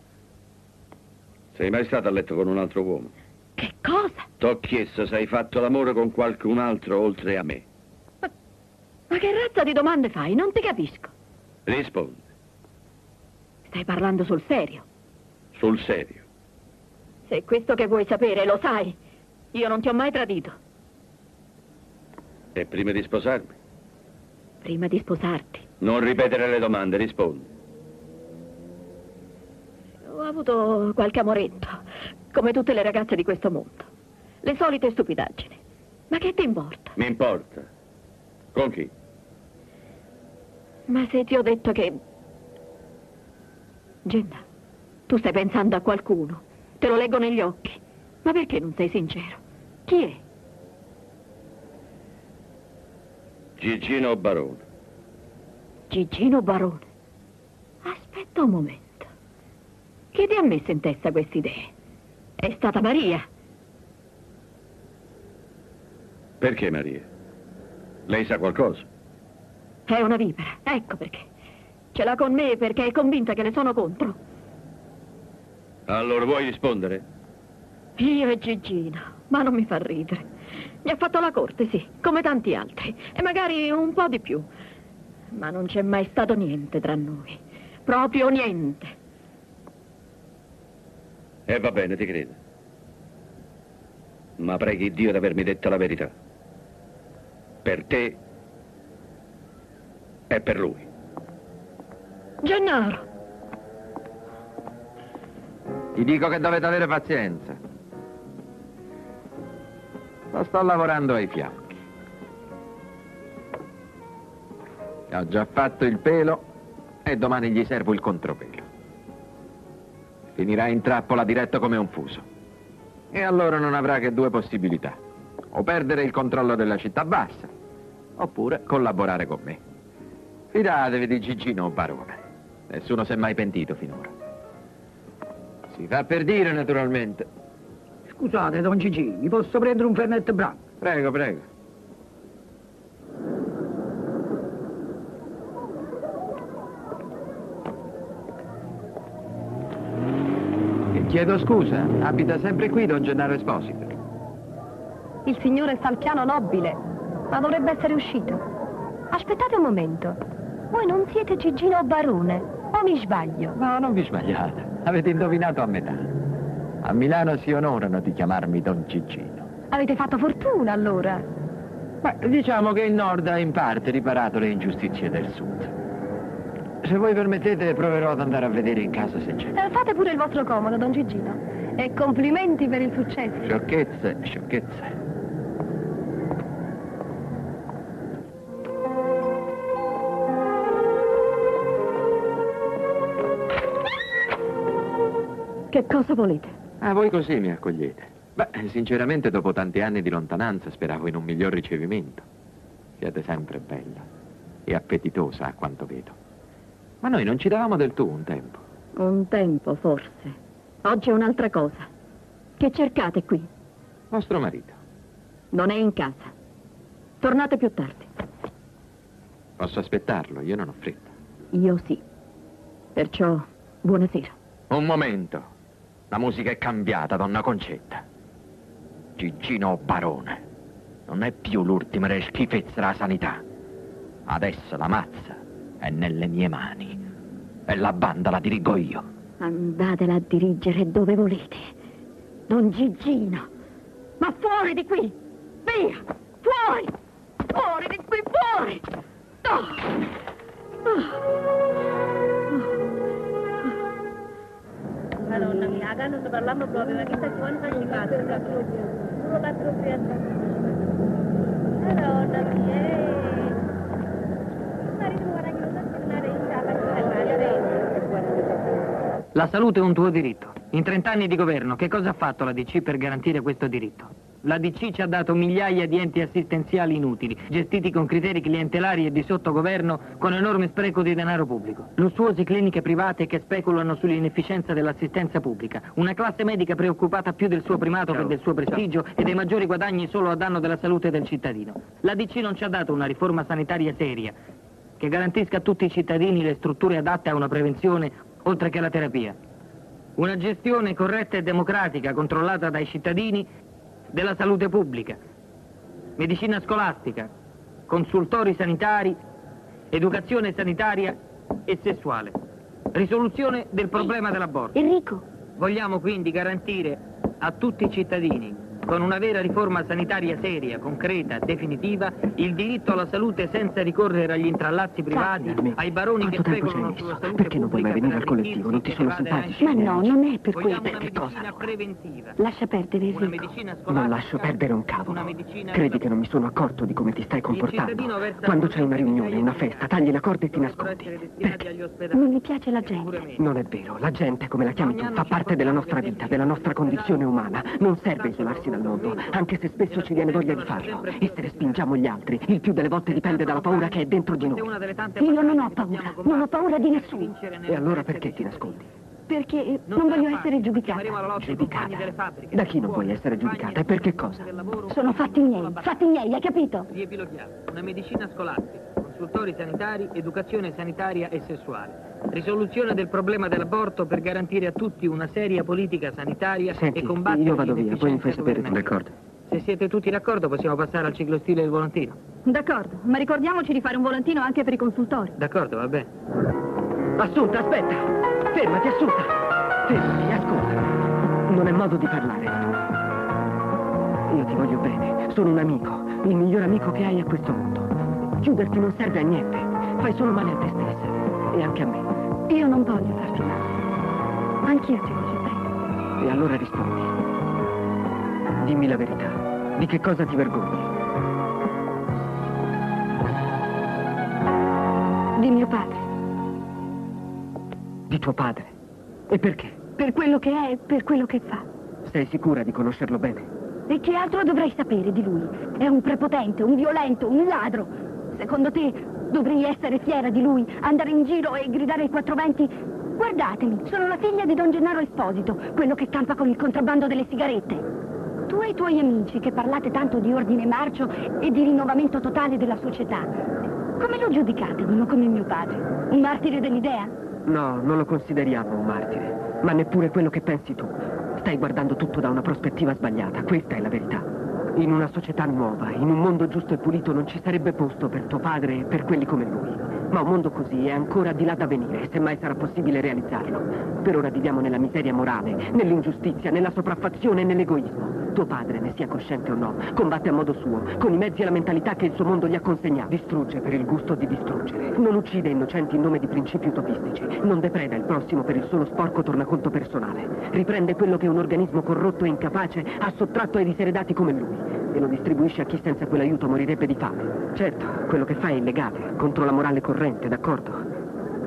Sei mai stata a letto con un altro uomo? Che cosa? T'ho chiesto se hai fatto l'amore con qualcun altro oltre a me. Ma, ma che razza di domande fai? Non ti capisco. Rispondi. Stai parlando sul serio? Sul serio. Se è questo che vuoi sapere, lo sai. Io non ti ho mai tradito. E prima di sposarmi? Prima di sposarti. Non ripetere le domande, rispondi. Ho avuto qualche amoretto, come tutte le ragazze di questo mondo. Le solite stupidaggini. Ma che ti importa? Mi importa. Con chi? Ma se ti ho detto che... Gennaro, tu stai pensando a qualcuno. Te lo leggo negli occhi. Ma perché non sei sincero? Chi è? Gigino Barone. Gigino Barone? Aspetta un momento. Che ti ha messo in testa queste idee? È stata Maria. Perché Maria? Lei sa qualcosa? È una vipera, ecco perché. Ce l'ha con me perché è convinta che le sono contro. Allora vuoi rispondere? Io e Gigino, ma non mi fa ridere. Mi ha fatto la corte, sì, come tanti altri, e magari un po' di più. Ma non c'è mai stato niente tra noi, proprio niente. E eh, va bene, ti credo. Ma preghi Dio di avermi detto la verità. Per te e per lui. Gennaro! Ti dico che dovete avere pazienza. La sto lavorando ai fianchi. Ho già fatto il pelo e domani gli servo il contropelo. Finirà in trappola diretto come un fuso. E allora non avrà che due possibilità. O perdere il controllo della città bassa, oppure collaborare con me. Fidatevi di Gigino Barone. Nessuno si è mai pentito finora. Si fa per dire, naturalmente. Scusate, don Gigi, mi posso prendere un fernet branco? Prego, prego. E chiedo scusa, abita sempre qui don Gennaro Esposito. Il signore sta al piano nobile, ma dovrebbe essere uscito. Aspettate un momento. Voi non siete Gigino Barone, o mi sbaglio? No, non vi sbagliate. Avete indovinato a metà. A Milano si onorano di chiamarmi Don Gigino. Avete fatto fortuna, allora? Beh, diciamo che il Nord ha in parte riparato le ingiustizie del Sud. Se voi permettete, proverò ad andare a vedere in casa se c'è. Eh, fate pure il vostro comodo, Don Gigino. E complimenti per il successo. Sciocchezze, sciocchezze. Che cosa volete? Ah, voi così mi accogliete. Beh, sinceramente dopo tanti anni di lontananza speravo in un miglior ricevimento. Siete sempre bella e appetitosa a quanto vedo. Ma noi non ci davamo del tu un tempo. Un tempo, forse. Oggi è un'altra cosa. Che cercate qui? Vostro marito. Non è in casa. Tornate più tardi. Posso aspettarlo, io non ho fretta. Io sì. Perciò, buonasera. Un momento. La musica è cambiata, donna Concetta. Gigino Barone non è più l'ultima delle schifezze della sanità. Adesso la mazza è nelle mie mani e la banda la dirigo io. Andatela a dirigere dove volete, Don Gigino. Ma fuori di qui! Via! Fuori! Fuori di qui, fuori! Oh. Oh. Madonna mia, a non parlando proprio, ma che sta chiamando a cifate? Solo quattro piazza. Madonna mia, ma ritorna che non sa tornare in casa. La salute è un tuo diritto. In trent'anni di governo, che cosa ha fatto la D C per garantire questo diritto? La D C ci ha dato migliaia di enti assistenziali inutili, gestiti con criteri clientelari e di sottogoverno, con enorme spreco di denaro pubblico. Lussuose cliniche private che speculano sull'inefficienza dell'assistenza pubblica. Una classe medica preoccupata più del suo primato che del suo prestigio e dei maggiori guadagni solo a danno della salute del cittadino. La D C non ci ha dato una riforma sanitaria seria, che garantisca a tutti i cittadini le strutture adatte a una prevenzione, oltre che alla terapia. Una gestione corretta e democratica, controllata dai cittadini, della salute pubblica, medicina scolastica, consultori sanitari, educazione sanitaria e sessuale. Risoluzione del problema dell'aborto. Enrico! Vogliamo quindi garantire a tutti i cittadini, con una vera riforma sanitaria seria, concreta, definitiva, il diritto alla salute senza ricorrere agli intrallazzi privati, Carina, ai baroni che speculano sulla salute. Perché non vuoi mai venire al collettivo? Non ti sono simpatici? Ma no, non è per quello. Perché cosa? Preventiva. Lascia perdere, Enrico. Non lascio perdere un cavolo. Credi che non mi sono accorto di come ti stai comportando? Quando c'è una riunione, una festa, tagli la corda e ti nascondi. Perché? Non mi piace la gente. Non è vero. La gente, come la chiami tu, fa parte della nostra vita, della nostra condizione umana. Non serve isolarsi dal mondo, anche se spesso ci viene voglia di farlo. E se respingiamo gli altri, il più delle volte dipende dalla paura che è dentro di noi. Io non ho paura, non ho paura di nessuno. E allora perché ti nascondi? Perché non voglio essere giudicata. Giudicata? Da chi non vuoi essere giudicata? E per che cosa? Sono fatti miei, fatti miei, hai capito? Riepiloghiamo. Una medicina scolastica, consultori sanitari, educazione sanitaria e sessuale. Risoluzione del problema dell'aborto per garantire a tutti una seria politica sanitaria. Senti, e combattere... io vado via, poi mi fai sapere tu. D'accordo. Se siete tutti d'accordo possiamo passare al ciclostile del volantino. D'accordo, ma ricordiamoci di fare un volantino anche per i consultori. D'accordo, va bene. Assunta, aspetta! Fermati, Assunta! Fermati, ascolta. Non è modo di parlare. Io ti voglio bene, sono un amico, il miglior amico che hai a questo mondo. Chiuderti non serve a niente, fai solo male a te stessa. E anche a me. Io non voglio farti male. Anch'io ti voglio bene. E allora rispondi. Dimmi la verità. Di che cosa ti vergogni? Di mio padre. Di tuo padre? E perché? Per quello che è e per quello che fa. Sei sicura di conoscerlo bene? E che altro dovrei sapere di lui? È un prepotente, un violento, un ladro. Secondo te... dovrei essere fiera di lui, andare in giro e gridare ai quattro venti: guardatemi, sono la figlia di Don Gennaro Esposito, quello che campa con il contrabbando delle sigarette. Tu e i tuoi amici che parlate tanto di ordine marcio e di rinnovamento totale della società, come lo giudicate uno come mio padre? Un martire dell'idea? No, non lo consideriamo un martire, ma neppure quello che pensi tu. Stai guardando tutto da una prospettiva sbagliata, questa è la verità. In una società nuova, in un mondo giusto e pulito, non ci sarebbe posto per tuo padre e per quelli come lui. Ma un mondo così è ancora di là da venire, e semmai sarà possibile realizzarlo. Per ora viviamo nella miseria morale, nell'ingiustizia, nella sopraffazione e nell'egoismo. Tuo padre, ne sia cosciente o no, combatte a modo suo, con i mezzi e la mentalità che il suo mondo gli ha consegnato. Distrugge per il gusto di distruggere. Non uccide innocenti in nome di principi utopistici. Non depreda il prossimo per il solo sporco tornaconto personale. Riprende quello che un organismo corrotto e incapace ha sottratto ai diseredati come lui. E lo distribuisce a chi senza quell'aiuto morirebbe di fame. Certo, quello che fa è illegale, contro la morale corrente, d'accordo?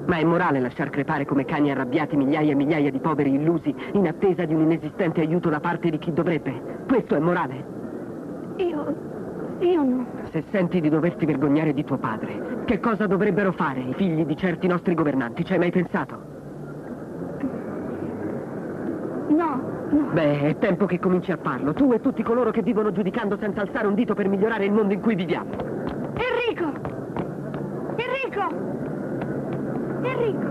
Ma è morale lasciar crepare come cani arrabbiati migliaia e migliaia di poveri illusi in attesa di un inesistente aiuto da parte di chi dovrebbe? Questo è morale? Io... io no. Se senti di doverti vergognare di tuo padre, che cosa dovrebbero fare i figli di certi nostri governanti? Ci hai mai pensato? No. Beh, è tempo che cominci a farlo, tu e tutti coloro che vivono giudicando senza alzare un dito per migliorare il mondo in cui viviamo. Enrico! Enrico! Enrico!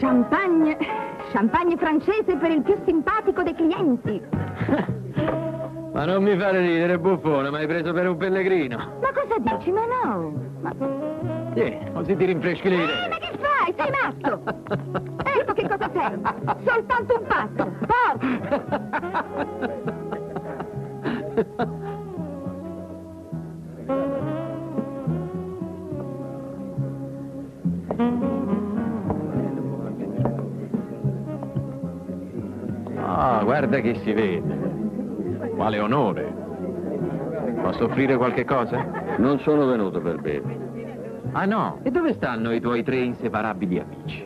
Champagne, champagne francese per il più simpatico dei clienti. Ma non mi fare ridere, buffone, ma hai preso per un pellegrino. Ma cosa dici? Ma no! Ma... Tieni, così ti rinfreschi le idee. Eh, ma che fai? Sei matto! Ecco che cosa serve! Soltanto un passo! Forza! Ah, oh, guarda che si vede! Quale onore! Posso offrire qualche cosa? Non sono venuto per bere. Ah no? E dove stanno i tuoi tre inseparabili amici?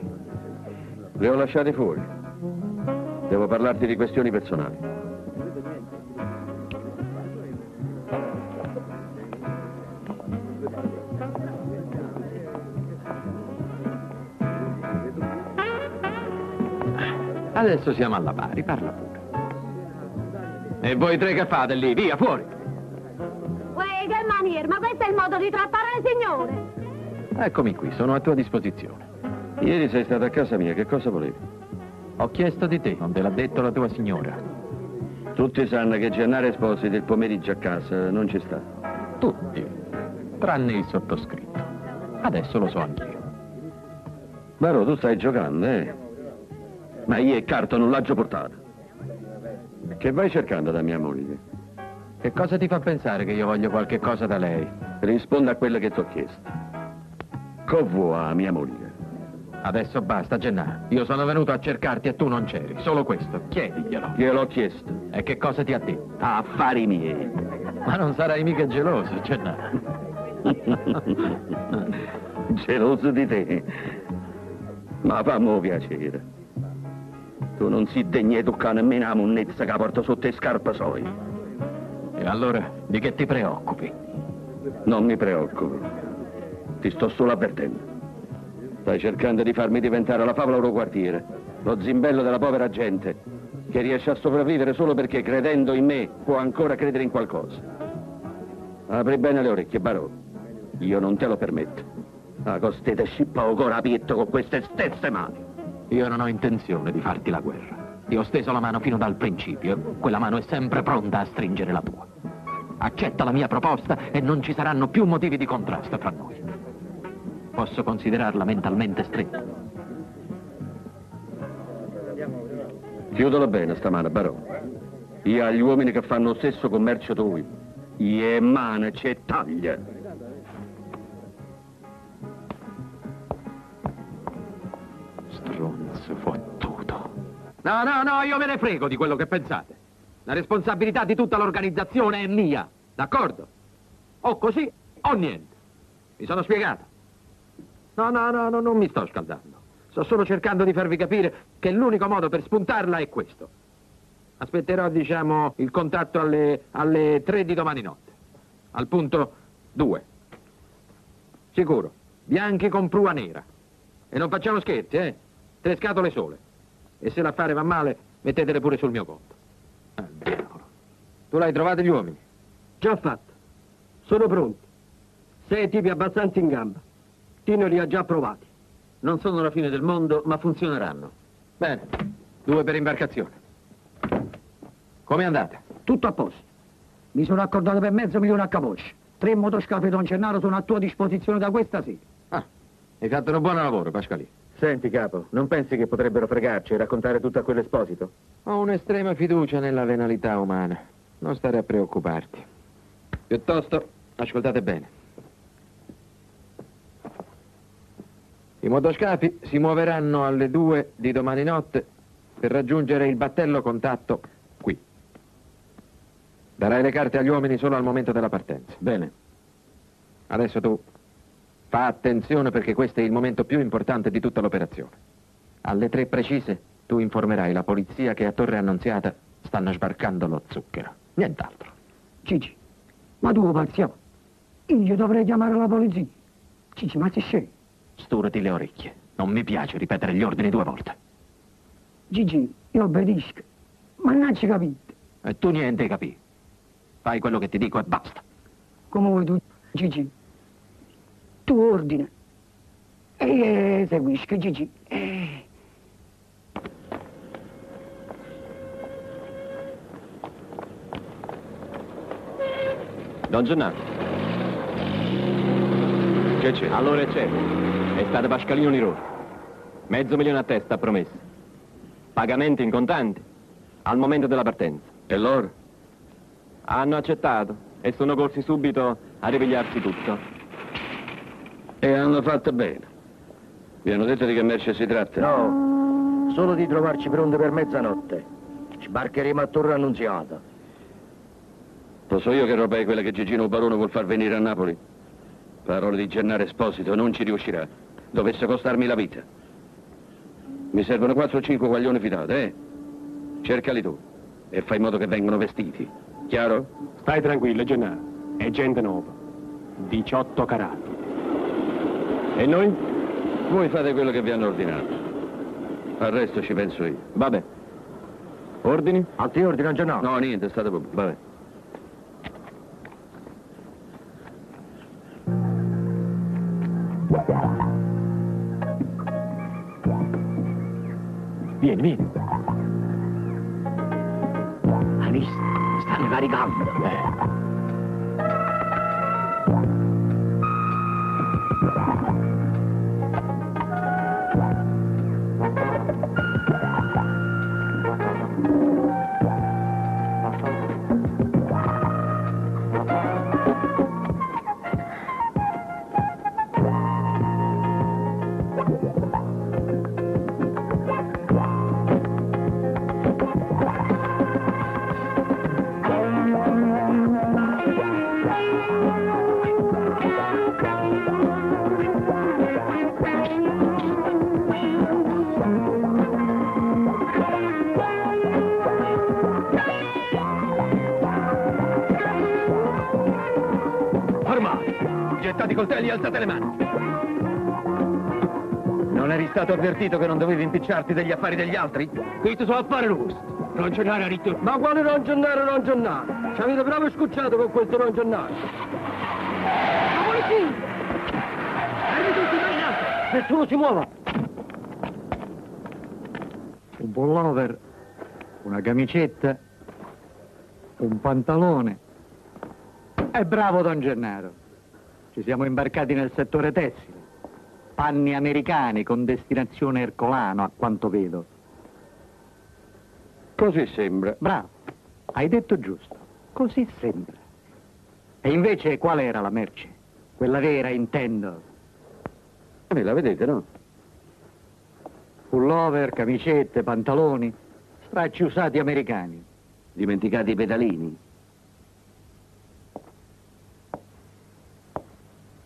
Li ho lasciati fuori. Devo parlarti di questioni personali. Adesso siamo alla pari, parla pure. E voi tre che fate lì? Via, fuori! Uè, che maniera, ma questo è il modo di trattare il signore! Eccomi qui, sono a tua disposizione. Ieri sei stata a casa mia, che cosa volevi? Ho chiesto di te, non te l'ha detto la tua signora. Tutti sanno che Gennaro Esposito il pomeriggio a casa non ci sta. Tutti, tranne il sottoscritto. Adesso lo so anch'io. Barò, tu stai giocando, eh? Ma io e carta non l'ho già portata. Che vai cercando da mia moglie? Che cosa ti fa pensare che io voglio qualche cosa da lei? Rispondo a quello che ti ho chiesto. Che vuoi a mia moglie? Adesso basta, Gennaro. Io sono venuto a cercarti e tu non c'eri. Solo questo. Chiediglielo. Gliel'ho chiesto. E che cosa ti ha detto? Affari miei. Ma non sarai mica geloso, Gennaro. Geloso di te? Ma fammi piacere. Tu non si degni di toccare nemmeno la monnezza che porto sotto le scarpe soi. E allora di che ti preoccupi? Non mi preoccupo. Ti sto solo avvertendo. Stai cercando di farmi diventare la favola oroquartiere, lo zimbello della povera gente, che riesce a sopravvivere solo perché credendo in me può ancora credere in qualcosa. Apri bene le orecchie, Barò. Io non te lo permetto. La costetta scippa o corapietto con queste stesse mani. Io non ho intenzione di farti la guerra. Ti ho steso la mano fino dal principio. Quella mano è sempre pronta a stringere la tua. Accetta la mia proposta e non ci saranno più motivi di contrasto fra noi. Posso considerarla mentalmente stretta. Chiudalo bene stamana, Barò. Io agli uomini che fanno lo stesso commercio tuoi, ie mane c'è taglia. Stronzo fottuto. No, no, no, io me ne frego di quello che pensate. La responsabilità di tutta l'organizzazione è mia, d'accordo? O così o niente. Mi sono spiegato. No, no, no, no, non mi sto scaldando. Sto solo cercando di farvi capire che l'unico modo per spuntarla è questo. Aspetterò, diciamo, il contatto alle, alle tre di domani notte. Al punto due. Sicuro, bianchi con prua nera. E non facciamo scherzi, eh? Tre scatole sole. E se l'affare va male, mettetele pure sul mio conto. Ah, diavolo. Tu l'hai trovato gli uomini? Già fatto. Sono pronti. Sei tipi abbastanza in gamba. Tino li ha già provati. Non sono la fine del mondo, ma funzioneranno. Bene, due per imbarcazione. Come andate? Tutto a posto. Mi sono accordato per mezzo milione a capoccia. Tre motoscafi Don Gennaro sono a tua disposizione da questa sera. Ah, hai fatto un buon lavoro, Pasqualino. Senti, capo, non pensi che potrebbero fregarci e raccontare tutto a quell'Esposito? Ho un'estrema fiducia nella venalità umana. Non stare a preoccuparti. Piuttosto, ascoltate bene. I motoscafi si muoveranno alle due di domani notte per raggiungere il battello contatto qui. Darai le carte agli uomini solo al momento della partenza. Bene. Adesso tu fa attenzione perché questo è il momento più importante di tutta l'operazione. Alle tre precise tu informerai la polizia che a Torre Annunziata stanno sbarcando lo zucchero. Nient'altro. Gigi, ma tu pazziamo. Io dovrei chiamare la polizia. Gigi, ma ti scegli. Sturati le orecchie. Non mi piace ripetere gli ordini due volte. Gigi, io obbedisco. Ma non ci capite. E tu niente capì. Fai quello che ti dico e basta. Come vuoi tu, Gigi. Tu ordina. E io eseguisco, Gigi. E... Don Gennaro. Che c'è? Allora c'è. È stato Pasqualino Niro. Mezzo milione a testa, promesso. Pagamenti in contanti, al momento della partenza. E loro? Hanno accettato e sono corsi subito a ripigliarsi tutto. E hanno fatto bene. Vi hanno detto di che merce si tratta? No, solo di trovarci pronti per mezzanotte. Sbarcheremo a Torre Annunziata. Lo so io che roba è quella che Gigino Barone vuol far venire a Napoli. Parole di Gennaro Esposito, non ci riuscirà. Dovesse costarmi la vita. Mi servono quattro o cinque guaglioni fitate, eh? Cercali tu e fai in modo che vengano vestiti, chiaro? Stai tranquillo, Gennaro, è gente nuova, diciotto carati. E noi? Voi fate quello che vi hanno ordinato, al resto ci penso io. Vabbè. Ordini? A te ordino, Gennaro. No, niente, state pure, vabbè. Vieni, vieni. Ha visto? Stanno caricando. Coltelli, alzate le mani. Non eri stato avvertito che non dovevi impicciarti degli affari degli altri? Questo sono affari nostri. Non Gennaro ha ritto. Ma quale non Gennaro, non Gennaro? Ci avete proprio scucciato con questo non Gennaro. La polizia! Fermi tutti, noi in alto! Nessuno si muova! Un pullover, una camicetta, un pantalone. E bravo Don Gennaro. Ci siamo imbarcati nel settore tessile, panni americani con destinazione Ercolano, a quanto vedo. Così sembra. Bravo, hai detto giusto, così sembra. E invece qual era la merce? Quella vera, intendo. Voi la vedete, no? Pullover, camicette, pantaloni, stracci usati americani. Dimenticati i pedalini.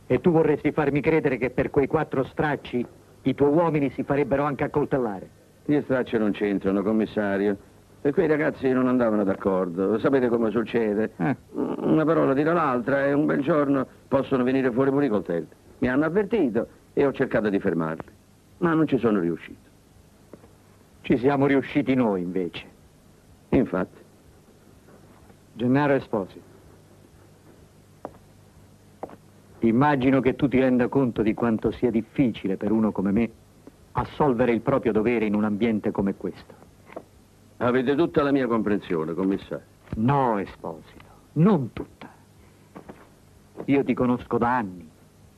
E tu vorresti farmi credere che per quei quattro stracci i tuoi uomini si farebbero anche accoltellare? Gli stracci non c'entrano, commissario. E quei ragazzi non andavano d'accordo. Sapete come succede? Eh. Una parola tira l'altra e un bel giorno possono venire fuori pure i coltelli. Mi hanno avvertito e ho cercato di fermarli. Ma non ci sono riuscito. Ci siamo riusciti noi, invece. Infatti. Gennaro Esposito. Immagino che tu ti renda conto di quanto sia difficile per uno come me assolvere il proprio dovere in un ambiente come questo. Avete tutta la mia comprensione, commissario. No, Esposito, non tutta. Io ti conosco da anni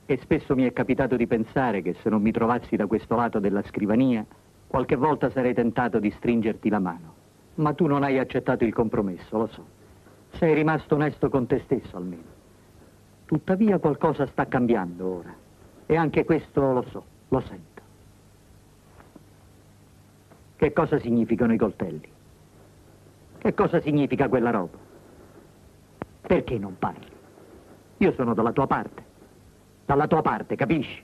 e spesso mi è capitato di pensare che se non mi trovassi da questo lato della scrivania, qualche volta sarei tentato di stringerti la mano. Ma tu non hai accettato il compromesso, lo so. Sei rimasto onesto con te stesso, almeno. Tuttavia qualcosa sta cambiando ora, e anche questo lo so, lo sento. Che cosa significano i coltelli? Che cosa significa quella roba? Perché non parli? Io sono dalla tua parte, dalla tua parte, capisci?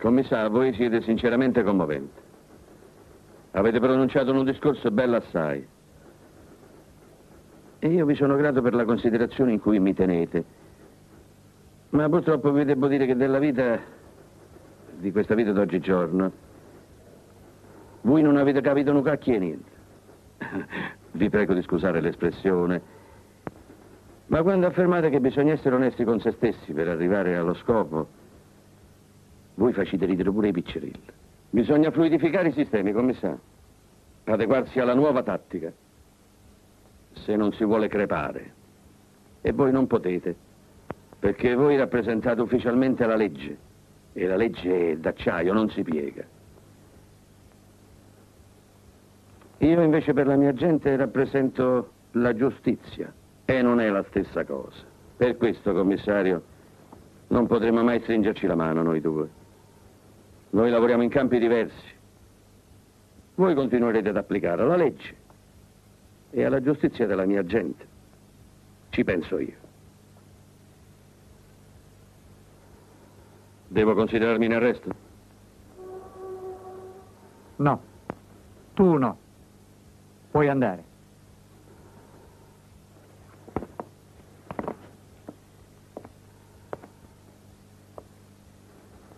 Commissario, voi siete sinceramente commoventi. Avete pronunciato un discorso bello assai. E io vi sono grato per la considerazione in cui mi tenete. Ma purtroppo vi devo dire che della vita, di questa vita d'oggigiorno, voi non avete capito un cacchio e niente. Vi prego di scusare l'espressione. Ma quando affermate che bisogna essere onesti con se stessi per arrivare allo scopo, voi facete ridere pure i piccirilli. Bisogna fluidificare i sistemi, commissario. Adeguarsi alla nuova tattica. Se non si vuole crepare, e voi non potete, perché voi rappresentate ufficialmente la legge, e la legge d'acciaio non si piega. Io invece per la mia gente rappresento la giustizia, e non è la stessa cosa. Per questo, commissario, non potremo mai stringerci la mano noi due. Noi lavoriamo in campi diversi. Voi continuerete ad applicare la legge e alla giustizia della mia gente. Ci penso io. Devo considerarmi in arresto? No, tu no. Puoi andare.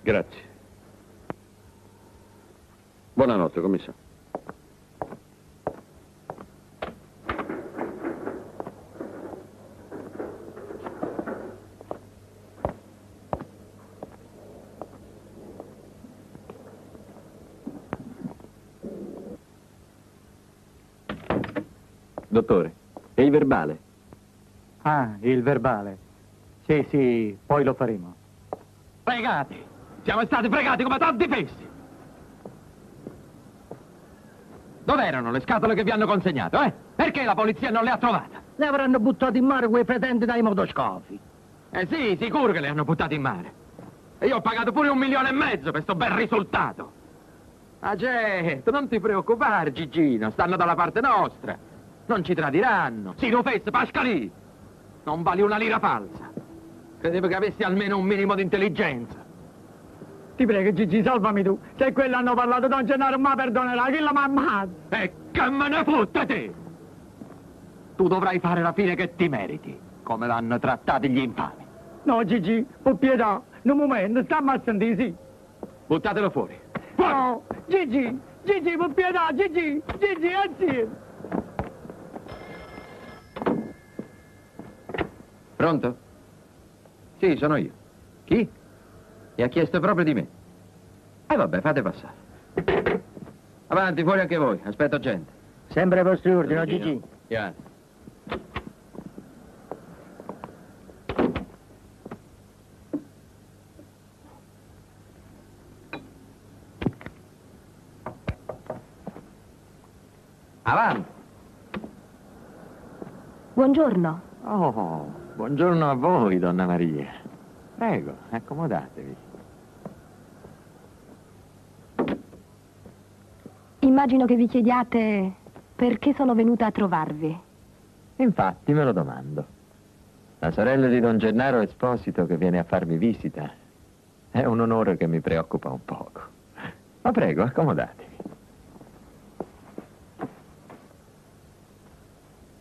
Grazie. Buonanotte, commissario. Dottore, e il verbale? Ah, il verbale. Sì, sì, poi lo faremo. Pregati! Siamo stati pregati come tanti pesci! Dov'erano le scatole che vi hanno consegnato, eh? Perché la polizia non le ha trovate? Le avranno buttate in mare quei pretenti dai motoscopi. Eh sì, sicuro che le hanno buttate in mare. E io ho pagato pure un milione e mezzo per sto bel risultato. Ah, certo, non ti preoccupare, Gigino, stanno dalla parte nostra. Non ci tradiranno. Sino Fess, Pascalì! Non vali una lira falsa. Credevo che avessi almeno un minimo di intelligenza. Ti prego, Gigi, salvami tu. Se quelli hanno parlato, Don Gennaro mi perdonerà, che la mamma. E che me ne fotta te! Tu dovrai fare la fine che ti meriti, come l'hanno trattato gli infami. No, Gigi, per pietà, in un momento, stamma a sentire, sì. Buttatelo fuori. Fuori. No, Gigi, Gigi, per pietà, Gigi, Gigi, anzi. Pronto? Sì, sono io. Chi? Mi ha chiesto proprio di me. E eh vabbè, fate passare. Avanti, fuori anche voi. Aspetto gente. Sempre ai vostri ordini, Gigi. Piano. Avanti. Buongiorno. Oh. Buongiorno a voi, donna Maria. Prego, accomodatevi. Immagino che vi chiediate perché sono venuta a trovarvi. Infatti me lo domando. La sorella di Don Gennaro Esposito che viene a farmi visita è un onore che mi preoccupa un poco. Ma prego, accomodatevi.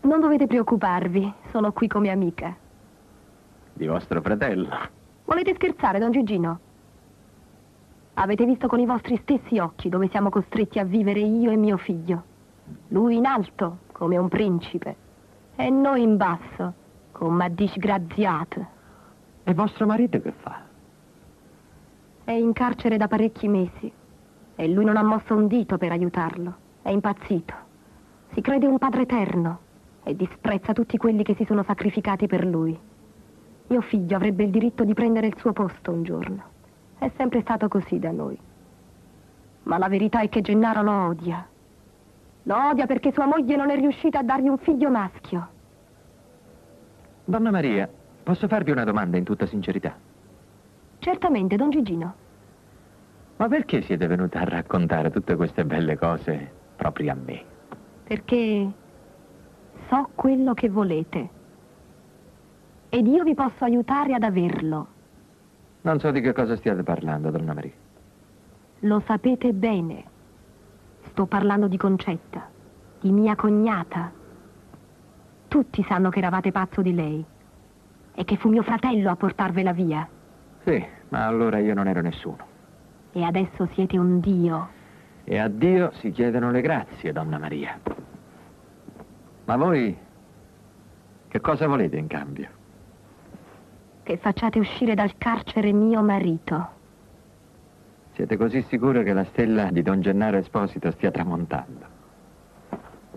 Non dovete preoccuparvi, sono qui come amica. Di vostro fratello. Volete scherzare, Don Gigino? Avete visto con i vostri stessi occhi dove siamo costretti a vivere io e mio figlio. Lui in alto, come un principe, e noi in basso, come a disgraziate. E vostro marito che fa? È in carcere da parecchi mesi e lui non ha mosso un dito per aiutarlo. È impazzito. Si crede un padre eterno e disprezza tutti quelli che si sono sacrificati per lui. Mio figlio avrebbe il diritto di prendere il suo posto un giorno. È sempre stato così da noi. Ma la verità è che Gennaro lo odia. Lo odia perché sua moglie non è riuscita a dargli un figlio maschio. Donna Maria, posso farvi una domanda in tutta sincerità? Certamente, Don Gigino. Ma perché siete venuta a raccontare tutte queste belle cose proprio a me? Perché so quello che volete. Ed io vi posso aiutare ad averlo. Non so di che cosa stiate parlando, donna Maria. Lo sapete bene. Sto parlando di Concetta, di mia cognata. Tutti sanno che eravate pazzo di lei e che fu mio fratello a portarvela via. Sì, ma allora io non ero nessuno. E adesso siete un dio. E a Dio si chiedono le grazie, donna Maria. Ma voi che cosa volete in cambio? Che facciate uscire dal carcere mio marito. Siete così sicuri che la stella di Don Gennaro Esposito stia tramontando?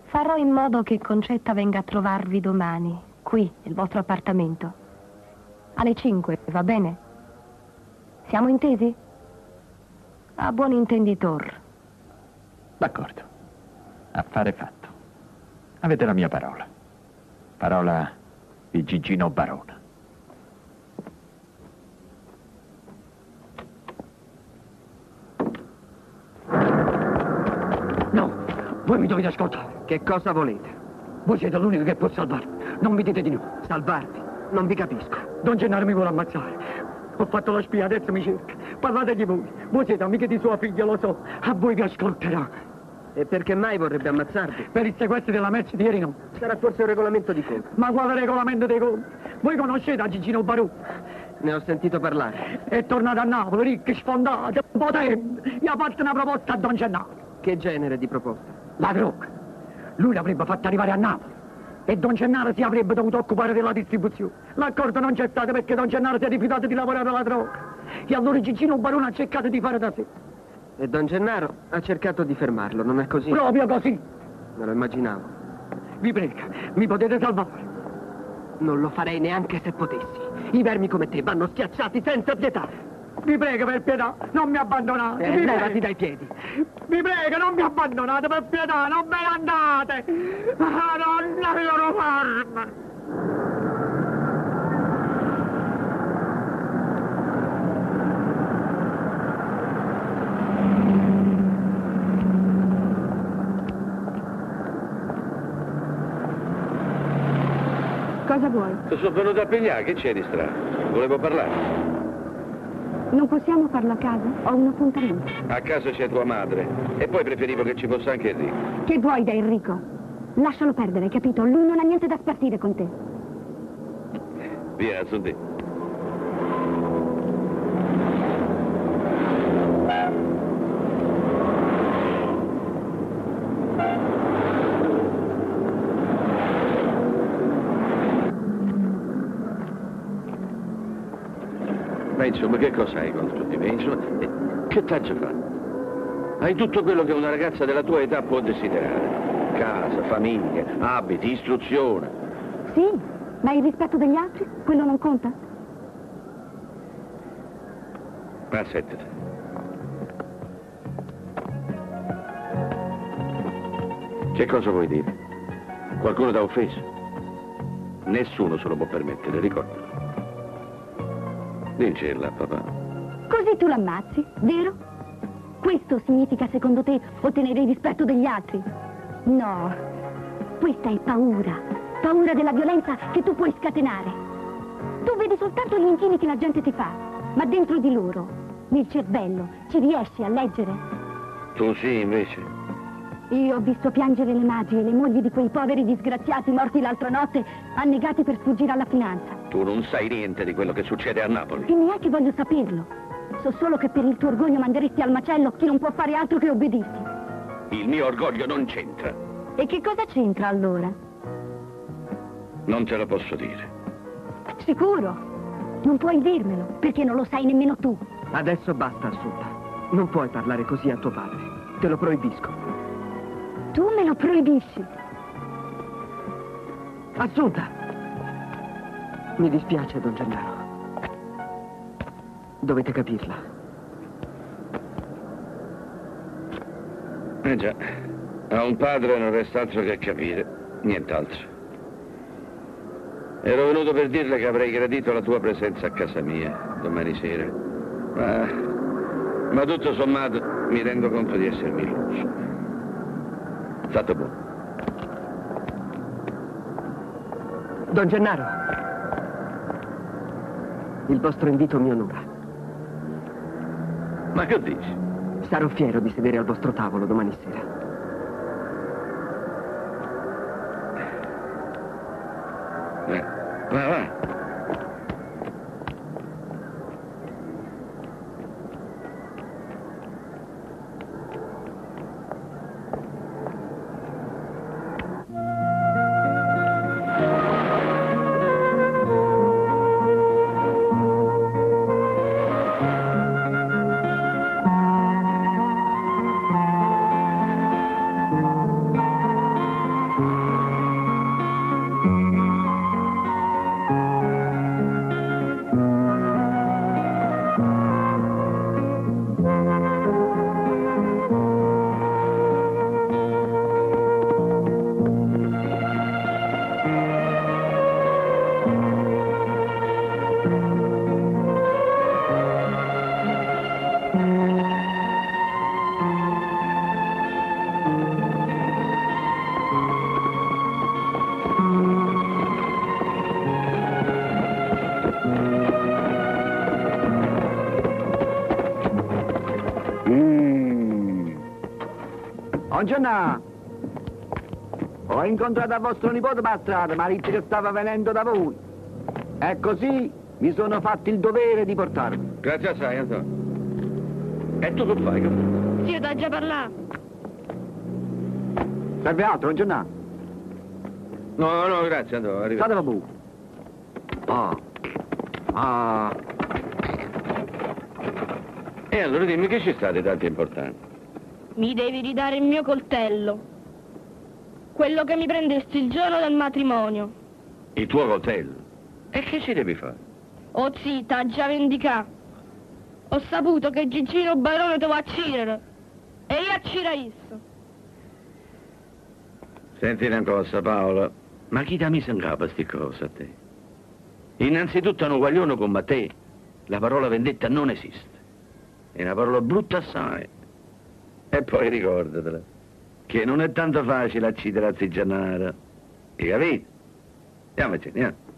Farò in modo che Concetta venga a trovarvi domani, qui, nel vostro appartamento. Alle cinque, va bene? Siamo intesi? A buon intenditor. D'accordo. Affare fatto. Avete la mia parola. Parola di Gigino Barone. Voi mi dovete ascoltare. Che cosa volete? Voi siete l'unico che può salvarmi. Non mi dite di no. Salvarvi? Non vi capisco. Don Gennaro mi vuole ammazzare. Ho fatto la spia, adesso mi cerca. Parlategli voi. Voi siete amiche di suo figlio, lo so. A voi vi ascolterà. E perché mai vorrebbe ammazzarvi? Per il sequestro della merce di ieri no. Sarà forse un regolamento di conti. Ma quale regolamento dei conti? Voi conoscete Gigino Barone? Ne ho sentito parlare. È tornato a Napoli, ricco, sfondato, potente. Gli ha fatto una proposta a Don Gennaro. Che genere di proposta? La droga. Lui l'avrebbe fatta arrivare a Napoli. E Don Gennaro si avrebbe dovuto occupare della distribuzione. L'accordo non c'è stato perché Don Gennaro si è rifiutato di lavorare alla droga. E allora Gigino Barone ha cercato di fare da sé. E Don Gennaro ha cercato di fermarlo, non è così? Proprio così. Me lo immaginavo. Vi prego, mi potete salvare? Non lo farei neanche se potessi. I vermi come te vanno schiacciati senza pietà. Vi prego, per pietà, non mi abbandonate. Eh, levati dai piedi. Vi prego, non mi abbandonate, per pietà, non me ne andate. Madonna, io lo fermo. Cosa vuoi? Sono venuto a pigliare, che c'è di strano? Volevo parlare. Non possiamo farlo a casa? Ho un appuntamento. A casa c'è tua madre. E poi preferivo che ci fosse anche Enrico. Che vuoi da Enrico? Lascialo perdere, capito? Lui non ha niente da spartire con te. Via, Assunta. Insomma, che cosa hai contro di me? Insomma, che taccia fa? Hai tutto quello che una ragazza della tua età può desiderare. Casa, famiglia, abiti, istruzione. Sì, ma il rispetto degli altri, quello non conta? Assettati. Che cosa vuoi dire? Qualcuno ti ha offeso? Nessuno se lo può permettere, ricordalo. Dicela, papà. Così tu l'ammazzi, vero? Questo significa, secondo te, ottenere il rispetto degli altri? No, questa è paura. Paura della violenza che tu puoi scatenare. Tu vedi soltanto gli inchini che la gente ti fa, ma dentro di loro, nel cervello, ci riesci a leggere? Tu sì, invece. Io ho visto piangere le madri e le mogli di quei poveri disgraziati morti l'altra notte, annegati per fuggire alla finanza. Tu non sai niente di quello che succede a Napoli. E neanche voglio saperlo. So solo che per il tuo orgoglio manderesti al macello chi non può fare altro che obbedirti. Il mio orgoglio non c'entra. E che cosa c'entra allora? Non te lo posso dire. Sicuro? Non puoi dirmelo, perché non lo sai nemmeno tu. Adesso basta, Assunta. Non puoi parlare così a tuo padre. Te lo proibisco. Tu me lo proibisci? Assunta! Mi dispiace, Don Gennaro. Dovete capirla. Eh già, a un padre non resta altro che capire, nient'altro. Ero venuto per dirle che avrei gradito la tua presenza a casa mia domani sera, ma, ma tutto sommato mi rendo conto di essermi illuso. Stato buono. Don Gennaro. Il vostro invito mi onora. Ma che dici? Sarò fiero di sedere al vostro tavolo domani sera. Eh, va, va. Thank you. Concetta, ho incontrato vostro nipote per strada, ma dice che stava venendo da voi. E così mi sono fatto il dovere di portarvi. Grazie assai, Antonio. E tu che fai? Sì, io t'ho già parlato. Serve altro, Concetta? No, no, grazie, Antonio, arrivo. State da voi. Ah. Ah. E allora dimmi che ci state tanto importante. Mi devi ridare il mio coltello, quello che mi prendesti il giorno del matrimonio. Il tuo coltello? E che ci devi fare? Oh zitta, già vendicà. Ho saputo che Gigino Barone doveva accirare e io acciraisse. Senti una cosa, Paolo, ma chi da mi in capo sti cose a te? Innanzitutto un guaglione come te, la parola vendetta non esiste. È una parola brutta assai. E poi ricordatela, che non è tanto facile accidere a Zigianara. Hai capito? Andiamoci, andiamo.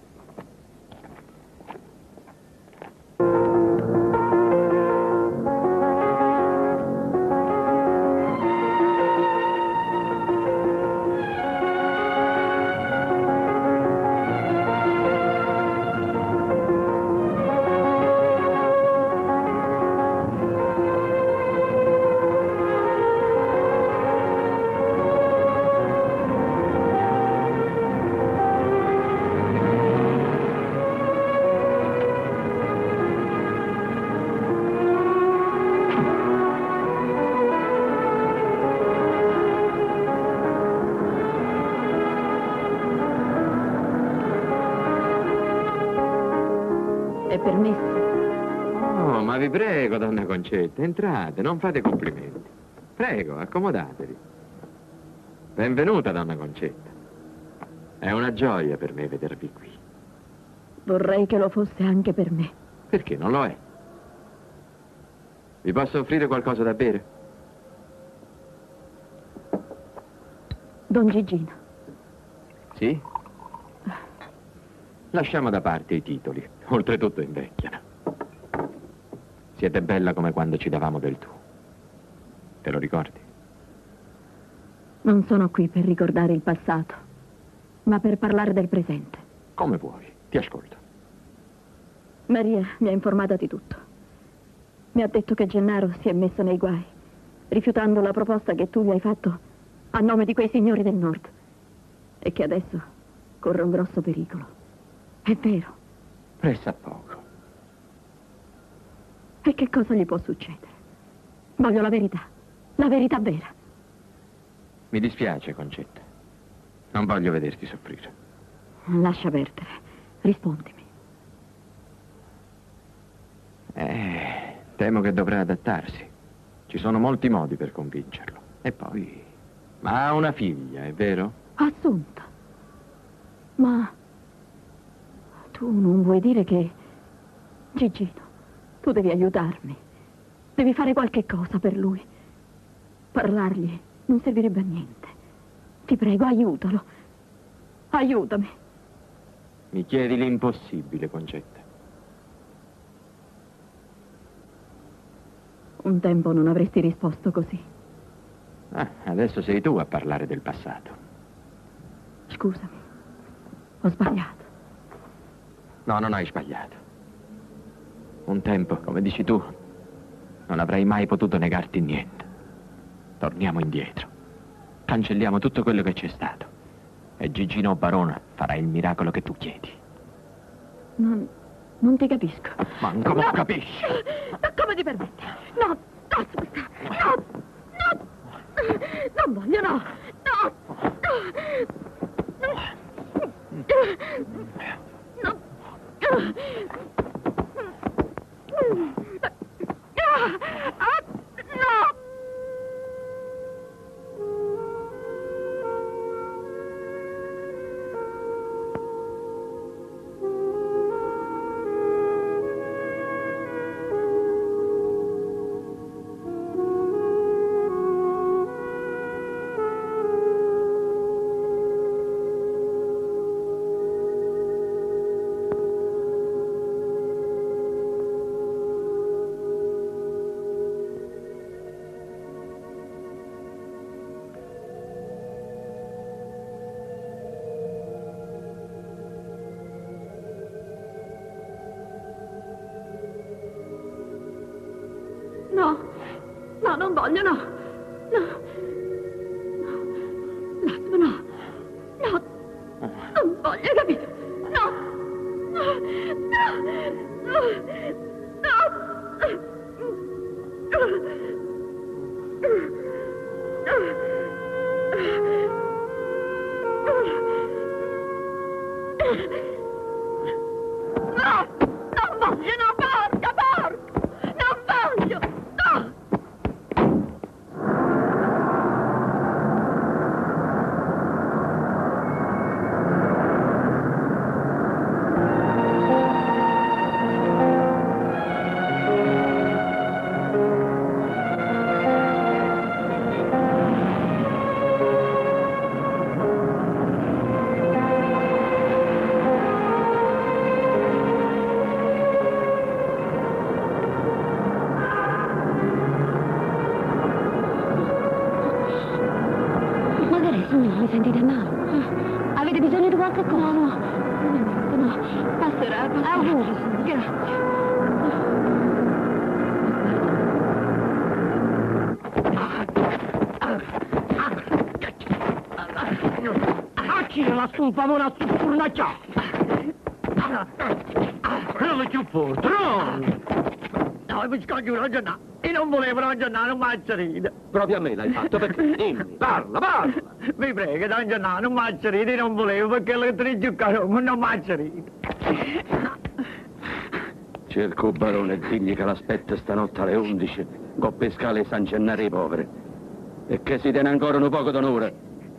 Prego, donna Concetta, entrate, non fate complimenti. Prego, accomodatevi. Benvenuta, donna Concetta. È una gioia per me vedervi qui. Vorrei che lo fosse anche per me. Perché non lo è? Vi posso offrire qualcosa da bere? Don Gigino. Sì? Lasciamo da parte i titoli, oltretutto invecchiano. Siete bella come quando ci davamo del tu. Te lo ricordi? Non sono qui per ricordare il passato, ma per parlare del presente. Come vuoi, ti ascolto. Maria mi ha informata di tutto. Mi ha detto che Gennaro si è messo nei guai, rifiutando la proposta che tu gli hai fatto a nome di quei signori del nord. E che adesso corre un grosso pericolo. È vero. Pressa poco. E che cosa gli può succedere? Voglio la verità, la verità vera. Mi dispiace, Concetta. Non voglio vederti soffrire. Lascia perdere, rispondimi. Eh, temo che dovrà adattarsi. Ci sono molti modi per convincerlo. E poi... Ma ha una figlia, è vero? Assunta. Ma... Tu non vuoi dire che... Gigino... Tu devi aiutarmi, devi fare qualche cosa per lui. Parlargli non servirebbe a niente. Ti prego, aiutalo, aiutami. Mi chiedi l'impossibile, Concetta. Un tempo non avresti risposto così. Ah, adesso sei tu a parlare del passato. Scusami, ho sbagliato. No, non hai sbagliato. Un tempo, come dici tu, non avrei mai potuto negarti niente. Torniamo indietro. Cancelliamo tutto quello che c'è stato. E Gigino Barone farà il miracolo che tu chiedi. Non... non ti capisco. Ma ancora non capisci? Ma come ti permetti? No, no, ascolta. No, no. Non voglio, no. No. No. No. no, non voglio, no. No. No. No. No. Non voglio, capito? No. No. No. No. No. Non voglio, no. Pavona sturnaccia! Carluccio poltrone! No, mi scoglio ragionare. E non volevo ragionare un mazzerino. Proprio a me l'hai fatto, perché? Dimmi, parla, parla! Mi prego, Don Gennaro, un mazzerino e non volevo perché le tre giuccaroni non mazzerino. Cerco il barone e digli che l'aspetta stanotte alle undici, con pescale San Gennaro i poveri. E che si tiene ancora un poco d'onore,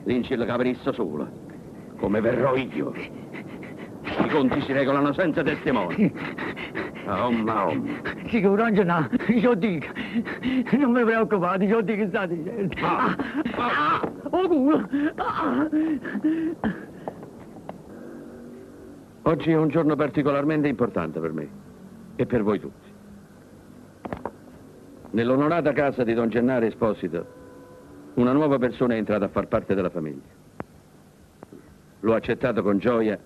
vinci il capriccio solo. Come verrò io. I conti si regolano senza testimoni. A omma, omma. Sicuro, no, io dico. Non mi preoccupate, io dico che state dicendo. Ah, ah, ah, oh culo. Ah. Oggi è un giorno particolarmente importante per me e per voi tutti. Nell'onorata casa di Don Gennaro Esposito, una nuova persona è entrata a far parte della famiglia. L'ho accettato con gioia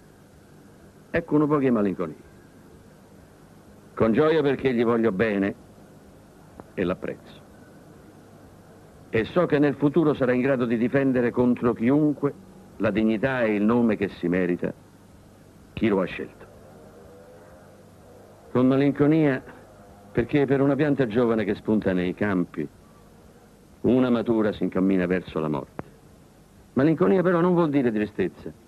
e con un po' di malinconia. Con gioia perché gli voglio bene e l'apprezzo. E so che nel futuro sarà in grado di difendere contro chiunque la dignità e il nome che si merita chi lo ha scelto. Con malinconia perché per una pianta giovane che spunta nei campi, una matura si incammina verso la morte. Malinconia però non vuol dire tristezza.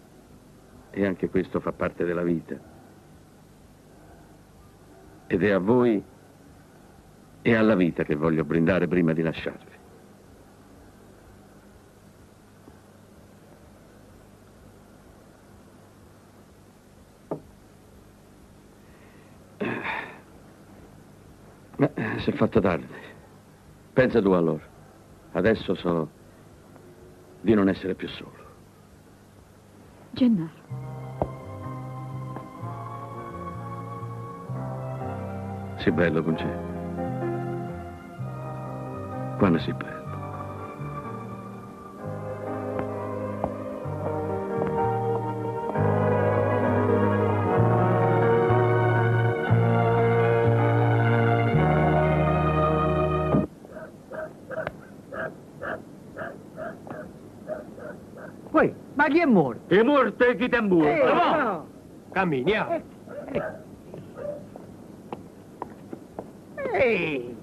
E anche questo fa parte della vita. Ed è a voi e alla vita che voglio brindare prima di lasciarvi. Ma si è fatto tardi. Pensa tu a loro. Adesso so di non essere più solo. Gennaro. Sei bello, Concetta. Quando sei bello. Poi, ma chi è morto? È morto e chi ti è morto? Eh, no. No. Cammini, ah. Eh. Ehi!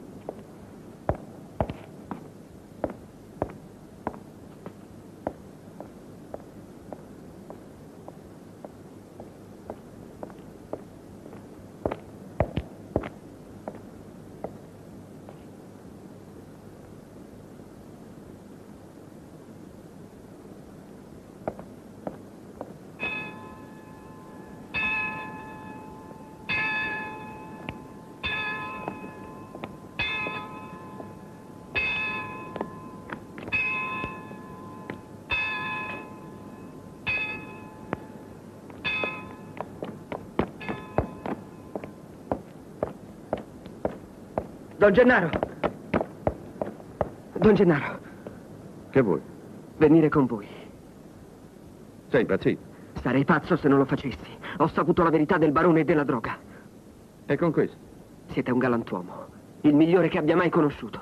Don Gennaro! Don Gennaro! Che vuoi? Venire con voi. Sei impazzito? Sarei pazzo se non lo facessi. Ho saputo la verità del barone e della droga. E con questo? Siete un galantuomo. Il migliore che abbia mai conosciuto.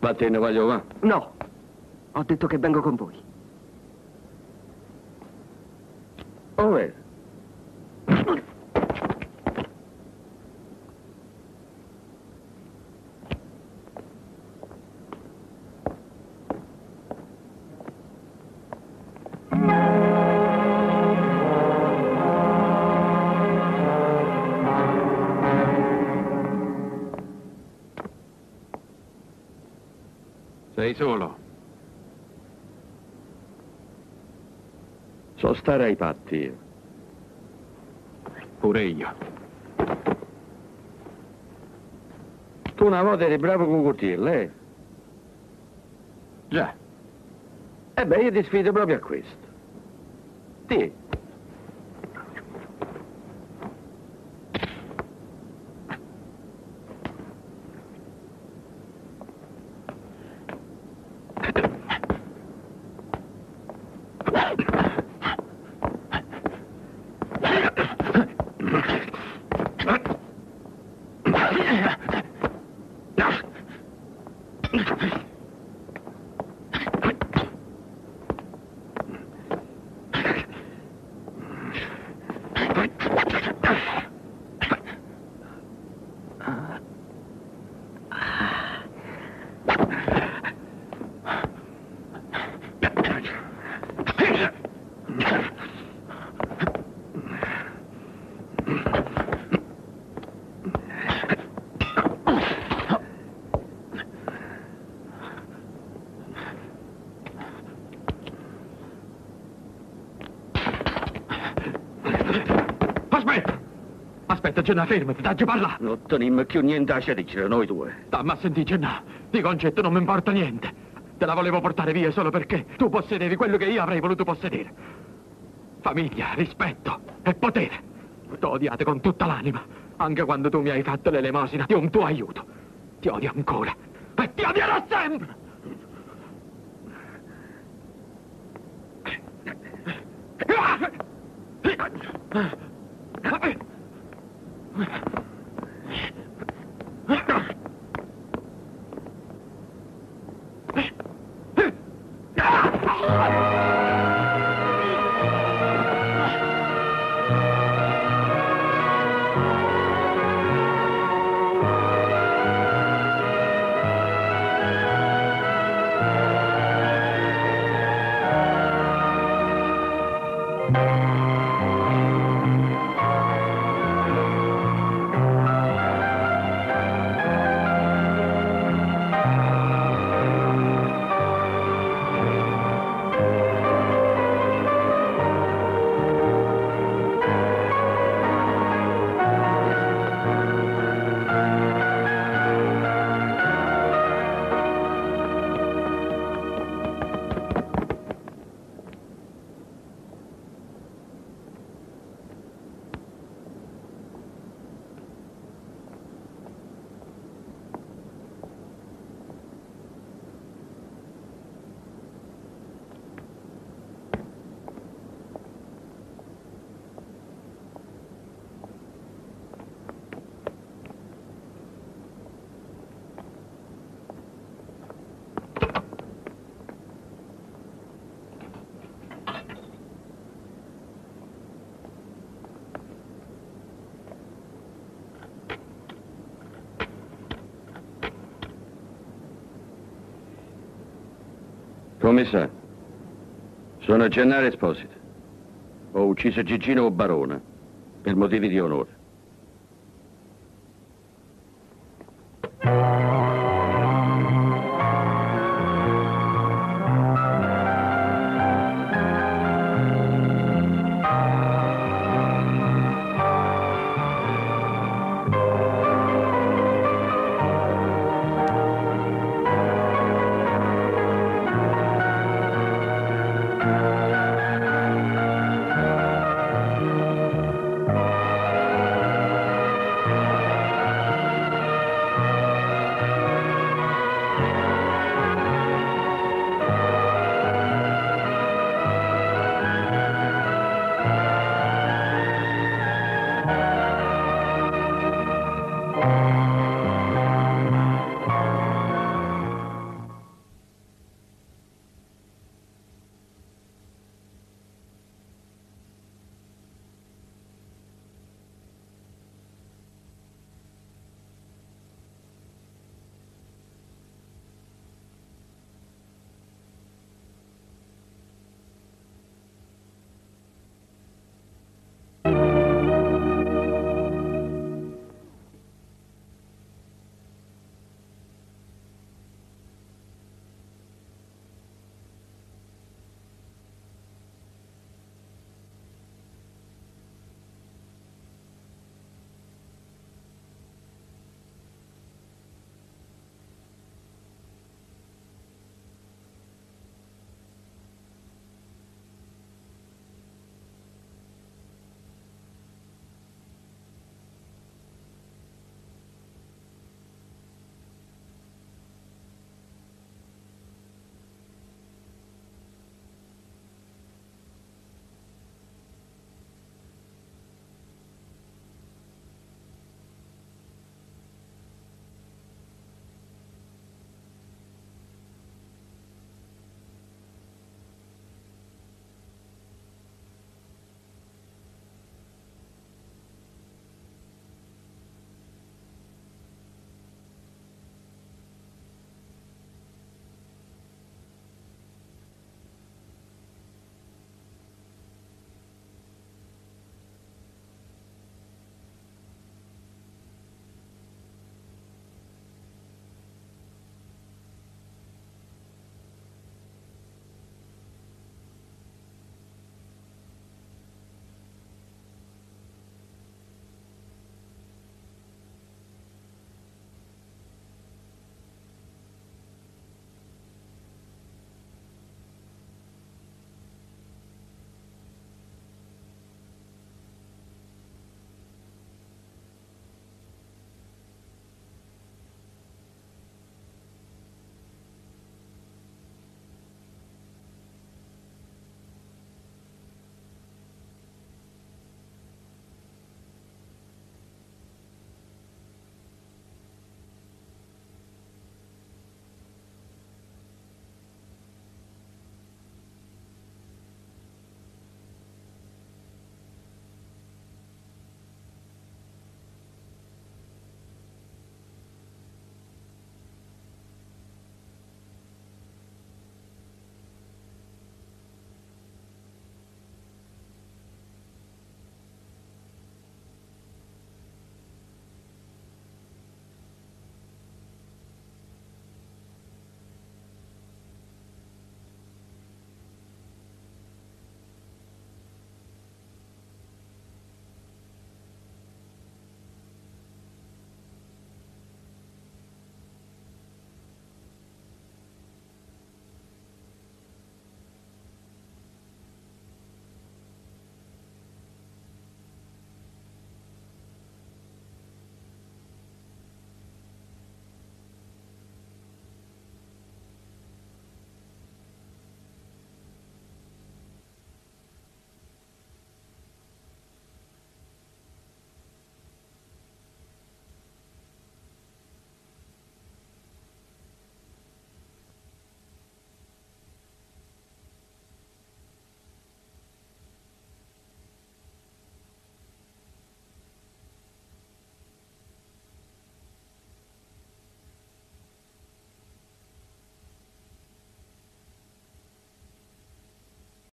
Ma te ne voglio va? No, ho detto che vengo con voi. Ove? Sei solo. So stare ai patti io. Pure io. Tu una volta eri bravo con Cutirla, eh? Già. E beh, io ti sfido proprio a questo. Ti. Gennà, fermati, dagli parlare. Non teniamo più niente a dire, noi due. Dammi a sentire, Gennà, di Concetta non mi importa niente. Te la volevo portare via solo perché tu possedevi quello che io avrei voluto possedere. Famiglia, rispetto e potere. T'ho odiato con tutta l'anima, anche quando tu mi hai fatto l'elemosina di un tuo aiuto. Ti odio ancora e ti odierò sempre. Come sa, sono Gennaro Esposito. Ho ucciso Gigino Barone per motivi di onore.